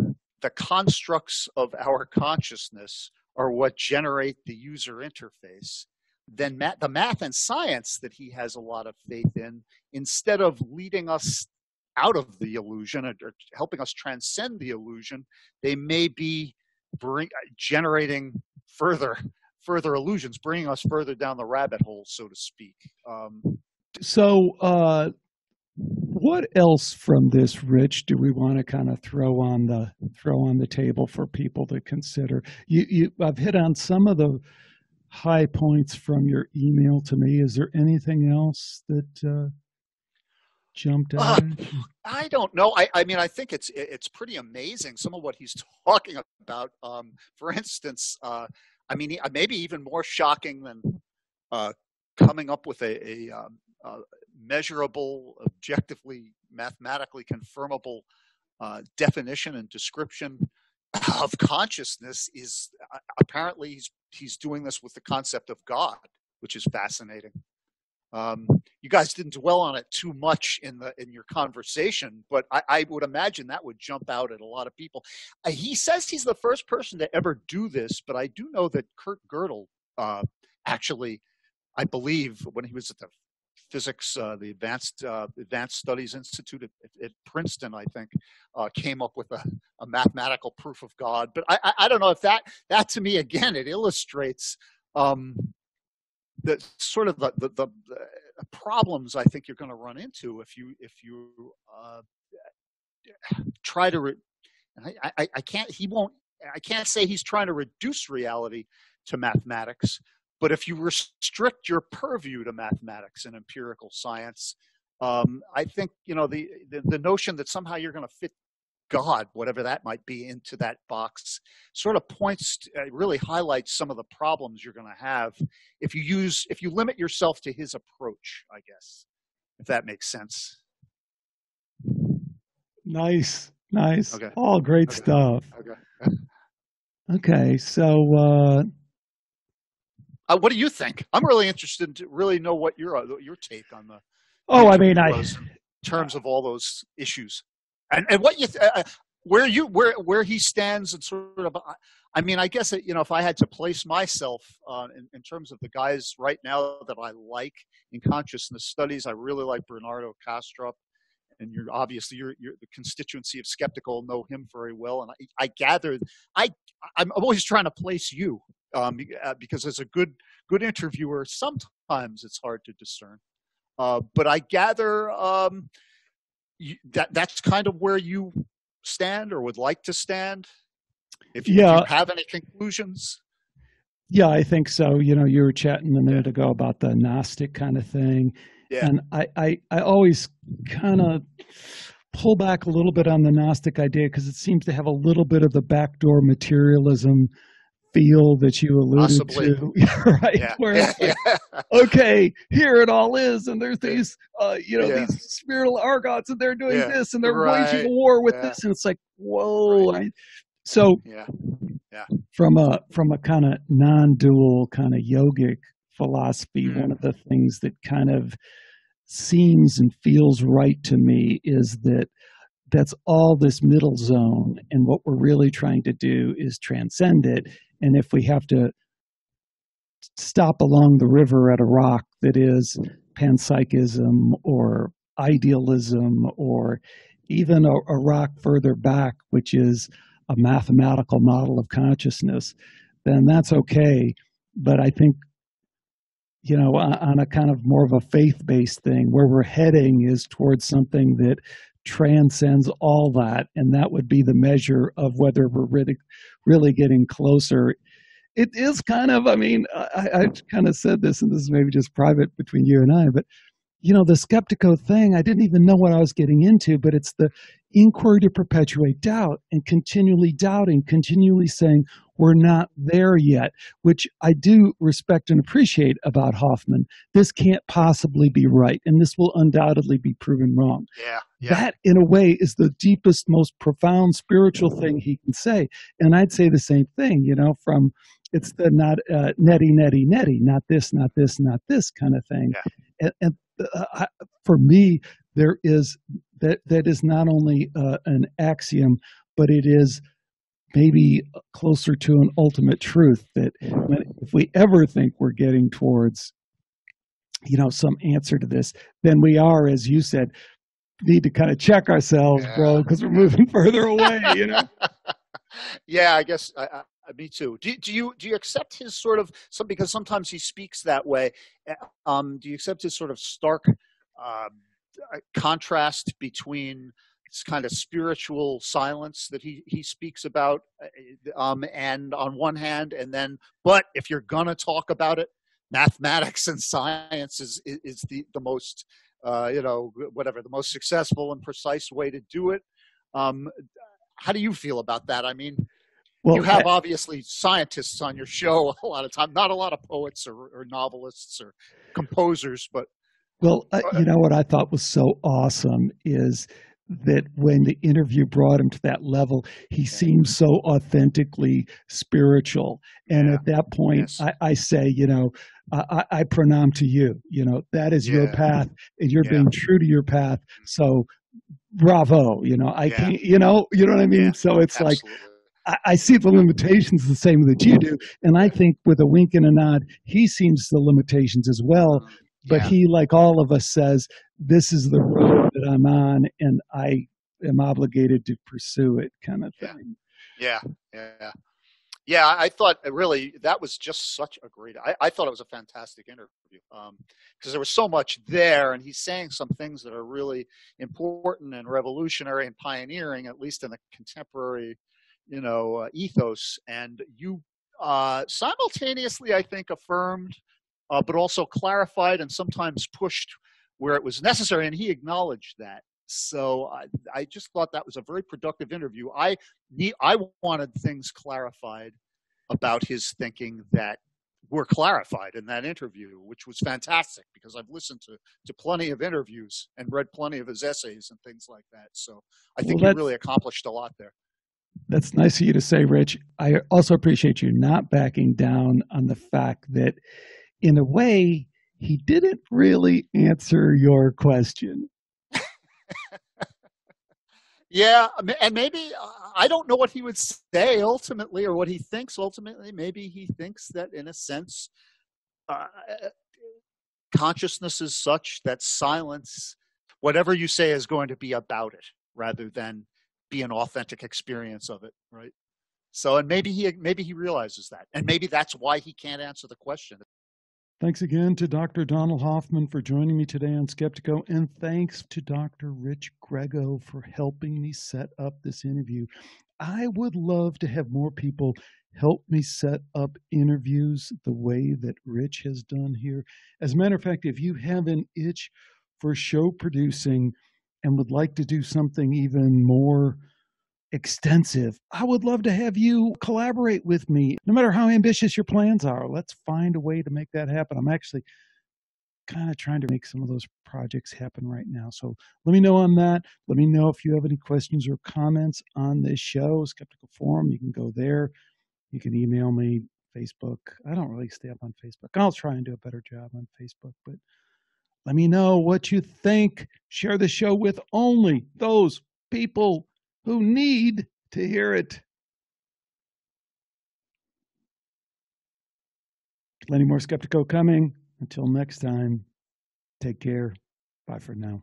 the constructs of our consciousness are what generate the user interface, then math, the math and science that he has a lot of faith in, instead of leading us out of the illusion or, or helping us transcend the illusion, they may be bring, generating further further illusions, bringing us further down the rabbit hole, so to speak. Um, so uh, what else from this, Rich, do we want to kind of throw on the throw on the table for people to consider? You, you, I've hit on some of the high points from your email to me. Is there anything else that uh, jumped out? Uh, I don't know. I, I mean, I think it's it's pretty amazing, some of what he's talking about. Um, for instance, uh, I mean, maybe even more shocking than uh, coming up with a, a, um, a measurable, objectively, mathematically confirmable uh, definition and description of consciousness is uh, apparently he's he's doing this with the concept of God, which is fascinating. Um, you guys didn't dwell on it too much in the in your conversation, but I, I would imagine that would jump out at a lot of people. Uh, he says he's the first person to ever do this, but I do know that Kurt Gödel, uh, actually, I believe when he was at the Physics, uh, the Advanced uh, Advanced Studies Institute at, at Princeton, I think, uh, came up with a, a mathematical proof of God. But I, I, I don't know if that that to me, again, it illustrates um, the sort of the, the, the, the problems I think you're going to run into if you if you uh, try to. Re I, I, I can't. He won't. I can't say he's trying to reduce reality to mathematics. But if you restrict your purview to mathematics and empirical science, um, I think, you know, the, the, the notion that somehow you're going to fit God, whatever that might be, into that box sort of points, to, uh, really highlights some of the problems you're going to have if you use, if you limit yourself to his approach, I guess, if that makes sense. Nice, nice. Okay. All great okay. stuff. Okay. Okay, so... Uh... Uh, what do you think? I'm really interested to really know what your your take on the. Oh, I mean, I. In terms of all those issues, and and what you uh, where you where where he stands and sort of, I mean, I guess you know if I had to place myself uh, in in terms of the guys right now that I like in consciousness studies, I really like Bernardo Kastrup, and you're obviously you're you're the constituency of Skeptiko know him very well, and I, I gathered I I'm always trying to place you. Um, because as a good good interviewer, sometimes it's hard to discern. Uh, but I gather um, you, that that's kind of where you stand or would like to stand. If you, yeah. if you have any conclusions. Yeah, I think so. You know, you were chatting a minute ago about the Gnostic kind of thing. Yeah. And I, I, I always kind of pull back a little bit on the Gnostic idea because it seems to have a little bit of the backdoor materialism feel that you alluded Possibly. to, right? Yeah. Where it's like, okay, here it all is, and there's these, uh, you know, yeah. these spiritual argots, and they're doing yeah. this, and they're right. waging a war with yeah. this, and it's like, whoa! Right. I, so, yeah. Yeah. from a from a kind of non-dual kind of yogic philosophy, mm. one of the things that kind of seems and feels right to me is that. That's all this middle zone. And what we're really trying to do is transcend it. And if we have to stop along the river at a rock that is panpsychism or idealism, or even a, a rock further back, which is a mathematical model of consciousness, then that's okay. But I think, you know, on a kind of more of a faith-based thing, where we're heading is towards something that transcends all that, and that would be the measure of whether we're really, really getting closer. It is kind of, I mean, I, I kind of said this, and this is maybe just private between you and I, but, you know, the Skeptiko thing, I didn't even know what I was getting into, but it's the inquiry to perpetuate doubt and continually doubting, continually saying, we're not there yet, which I do respect and appreciate about Hoffman. This can't possibly be right, and this will undoubtedly be proven wrong. Yeah, yeah. That, in a way, is the deepest, most profound spiritual thing he can say. And I'd say the same thing, you know, from It's the not uh, netty, netty, netty, not this, not this, not this kind of thing. Yeah. And, and uh, I, for me, there is that that is not only uh, an axiom, but it is maybe closer to an ultimate truth that when, if we ever think we're getting towards, you know, some answer to this, then we are, as you said, need to kind of check ourselves, yeah. bro, because we're moving further away, you know? Yeah, I guess I, I, me too. Do, do you do you accept his sort of, some, because sometimes he speaks that way, um, do you accept his sort of stark uh, contrast between this kind of spiritual silence that he, he speaks about um, and on one hand, and then, but if you're going to talk about it, mathematics and science is, is the, the most, uh, you know, whatever, the most successful and precise way to do it. Um, how do you feel about that? I mean, well, you have I, obviously scientists on your show a lot of time, not a lot of poets or, or novelists or composers, but. Well, uh, you know, what I thought was so awesome is that when the interview brought him to that level, he seemed so authentically spiritual. And yeah. at that point, yes. I, I say, you know, I, I pronam to you, you know, that is yeah. your path and you're yeah. being true to your path. So bravo, you know, I yeah. can't, you know, you know what I mean? Yeah. So it's Absolutely. like, I, I see the limitations the same that you do. And I think with a wink and a nod, he sees the limitations as well. But yeah. he, like all of us, says, this is the road that I'm on, and I am obligated to pursue it, kind of thing. Yeah, yeah, yeah. yeah I thought, really, that was just such a great – I, I thought it was a fantastic interview um, because there was so much there, and he's saying some things that are really important and revolutionary and pioneering, at least in the contemporary, you know, uh, ethos. And you uh, simultaneously, I think, affirmed – Uh, but also clarified and sometimes pushed where it was necessary, and he acknowledged that. So I, I just thought that was a very productive interview. I need, I wanted things clarified about his thinking that were clarified in that interview, which was fantastic because I've listened to, to plenty of interviews and read plenty of his essays and things like that. So I think well, he really accomplished a lot there. That's nice of you to say, Rich. I also appreciate you not backing down on the fact that in a way, he didn't really answer your question. Yeah, and maybe, I don't know what he would say ultimately or what he thinks ultimately. Maybe he thinks that in a sense, uh, consciousness is such that silence, whatever you say is going to be about it rather than be an authentic experience of it, right? So, and maybe he, maybe he realizes that. And maybe that's why he can't answer the question. Thanks again to Doctor Donald Hoffman for joining me today on Skeptiko, and thanks to Doctor Rich Grego for helping me set up this interview. I would love to have more people help me set up interviews the way that Rich has done here. As a matter of fact, if you have an itch for show producing and would like to do something even more extensive, I would love to have you collaborate with me. No matter how ambitious your plans are, let's find a way to make that happen. I'm actually kind of trying to make some of those projects happen right now. So let me know on that. Let me know if you have any questions or comments on this show, Skeptiko Forum. You can go there. You can email me, Facebook. I don't really stay up on Facebook. I'll try and do a better job on Facebook, but let me know what you think. Share the show with only those people who need to hear it. Plenty more Skeptiko coming. Until next time, take care. Bye for now.